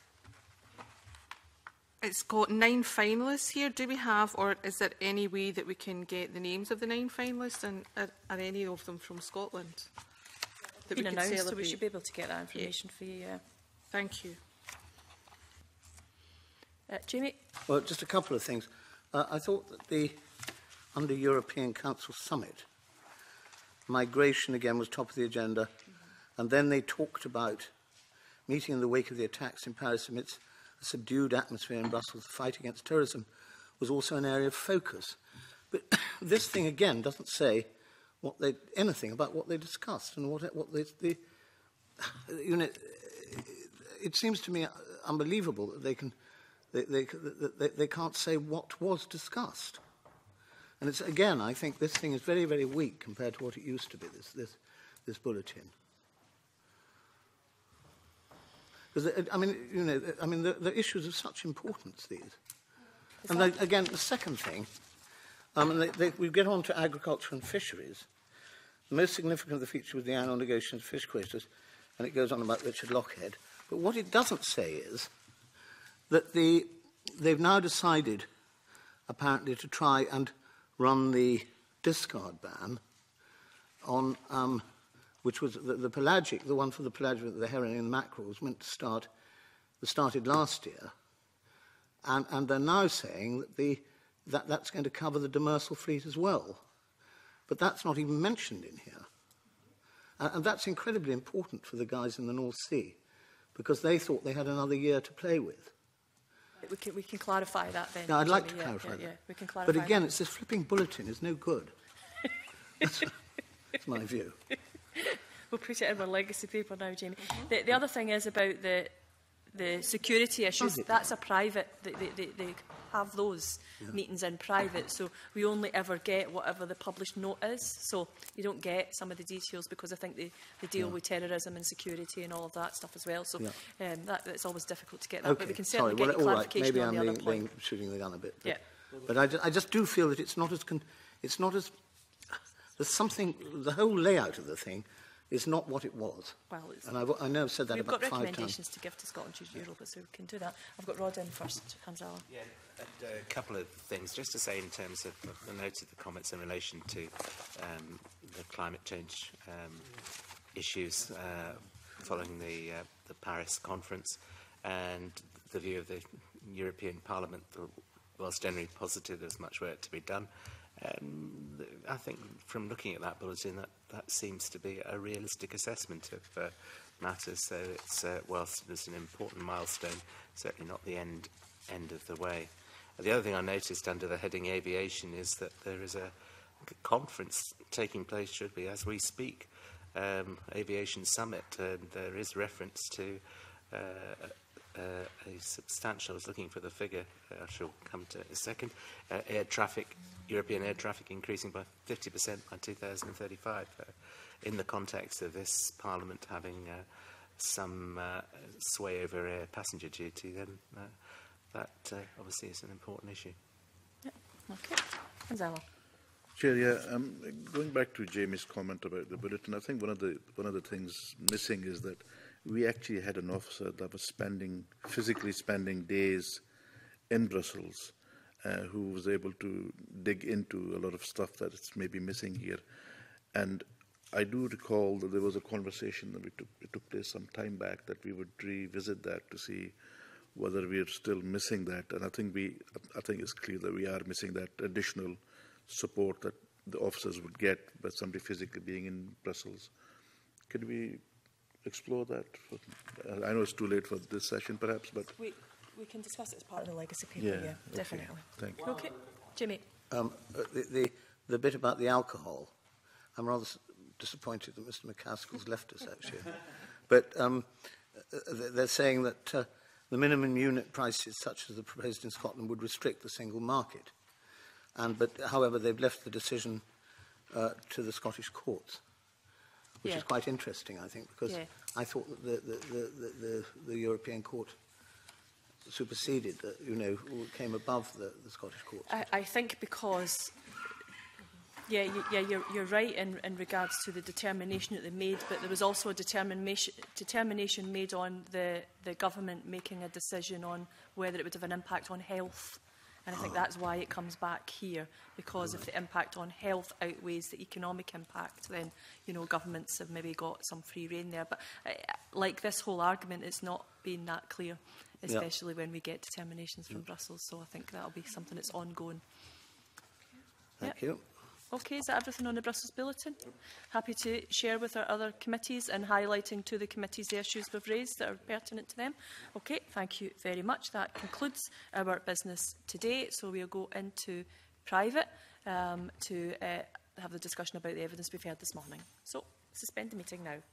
It's got nine finalists here. Do we have, or is there any way that we can get the names of the nine finalists, and are, are any of them from Scotland? That we, can so we should be able to get that information yeah. for you, yeah. Thank you. Uh, Jamie? Well, just a couple of things. Uh, I thought that the under European Council Summit, migration again was top of the agenda, mm-hmm. and then they talked about meeting in the wake of the attacks in Paris amidst a subdued atmosphere in Brussels. The fight against terrorism was also an area of focus. But this thing again doesn't say what they, anything about what they discussed and what, what they, the, you know, it seems to me unbelievable that they can. They, they, they, they can't say what was discussed. And it's, again, I think this thing is very, very weak compared to what it used to be, this, this, this bulletin. Because, I mean, you know, I mean, the, the issues of such importance, these. And they, again, the second thing, um, they, they, we get on to agriculture and fisheries. The most significant of the feature was the annual negotiations of fish quotas, and it goes on about Richard Lockhead. But what it doesn't say is that the, they've now decided, apparently, to try and run the discard ban on, um, which was the, the pelagic, the one for the pelagic, the herring and the mackerel, was meant to start, started last year. And, and they're now saying that, the, that that's going to cover the demersal fleet as well. But that's not even mentioned in here. And, and that's incredibly important for the guys in the North Sea, because they thought they had another year to play with. We can, we can clarify that then. No, I'd like to yeah, clarify yeah, that. Yeah, we can clarify but again, that. It's this flipping bulletin is no good. that's, that's my view. We'll put it in our legacy paper now, Jamie. The, the other thing is about the, the security issues. That's a private. They, they, they have those yeah. meetings in private, so we only ever get whatever the published note is. So you don't get some of the details because I think they, they deal yeah. with terrorism and security and all of that stuff as well. So yeah. um, that, it's always difficult to get that. Okay. But we can certainly Sorry. get well, clarification right. Maybe on I'm the other being, being shooting the gun a bit. But, yeah. but I, just, I just do feel that it's not as. Con it's not as. There's something. The whole layout of the thing is not what it was. Well, it's and I've, I know I've said that we've about five times. We've got recommendations to give to Scotland Choose Europe, so we can do that. I've got Rod in first, Anzala. Yeah, and, uh, a couple of things. Just to say in terms of the notes of the comments in relation to um, the climate change um, issues uh, following the, uh, the Paris conference and the view of the European Parliament, whilst generally positive, there's much work to be done. Um, I think from looking at that bulletin, that, that seems to be a realistic assessment of uh, matters. So it's, uh, whilst it's an important milestone, certainly not the end, end of the way. The other thing I noticed under the heading aviation is that there is a conference taking place, should be, as we speak, um, Aviation Summit, and there is reference to uh, Uh, a substantial, I was looking for the figure, uh, I shall come to it in a second, uh, air traffic, European air traffic increasing by fifty percent by two thousand thirty-five, uh, in the context of this Parliament having uh, some uh, sway over air passenger duty, then uh, that uh, obviously is an important issue. Yeah. Okay. Anzala. Chair, yeah, um, going back to Jamie's comment about the bulletin, I think one of the, one of the things missing is that we actually had an officer that was spending, physically spending days in Brussels, uh, who was able to dig into a lot of stuff that's maybe missing here. And I do recall that there was a conversation that we took, it took place some time back that we would revisit that to see whether we are still missing that. And I think, we, I think it's clear that we are missing that additional support that the officers would get by somebody physically being in Brussels. Can we explore that? I know it's too late for this session, perhaps, but... We, we can discuss it as part of the legacy paper, yeah, yeah okay. definitely. Thank you. Okay, Jimmy. Um, the, the, the bit about the alcohol, I'm rather disappointed that Mister McCaskill's left us, actually. But um, they're saying that uh, the minimum unit prices, such as the proposed in Scotland, would restrict the single market. And, but, however, they've left the decision uh, to the Scottish courts, which yeah. is quite interesting, I think, because yeah. I thought that the, the, the, the, the European Court superseded, the, you know, came above the, the Scottish courts. I, I think because... Yeah, you, yeah, you're, you're right in, in regards to the determination that they made, but there was also a determination, determination made on the, the government making a decision on whether it would have an impact on health. And I think that's why it comes back here, because if the impact on health outweighs the economic impact, then, you know, governments have maybe got some free rein there. But uh, like this whole argument, it's not been that clear, especially yep. when we get determinations from yep. Brussels. So I think that'll be something that's ongoing. Thank yep. you. Okay, is that everything on the Brussels Bulletin? Yep. Happy to share with our other committees and highlighting to the committees the issues we've raised that are pertinent to them. Okay, thank you very much. That concludes our business today. So we'll go into private um, to uh, have the discussion about the evidence we've heard this morning. So, suspend the meeting now.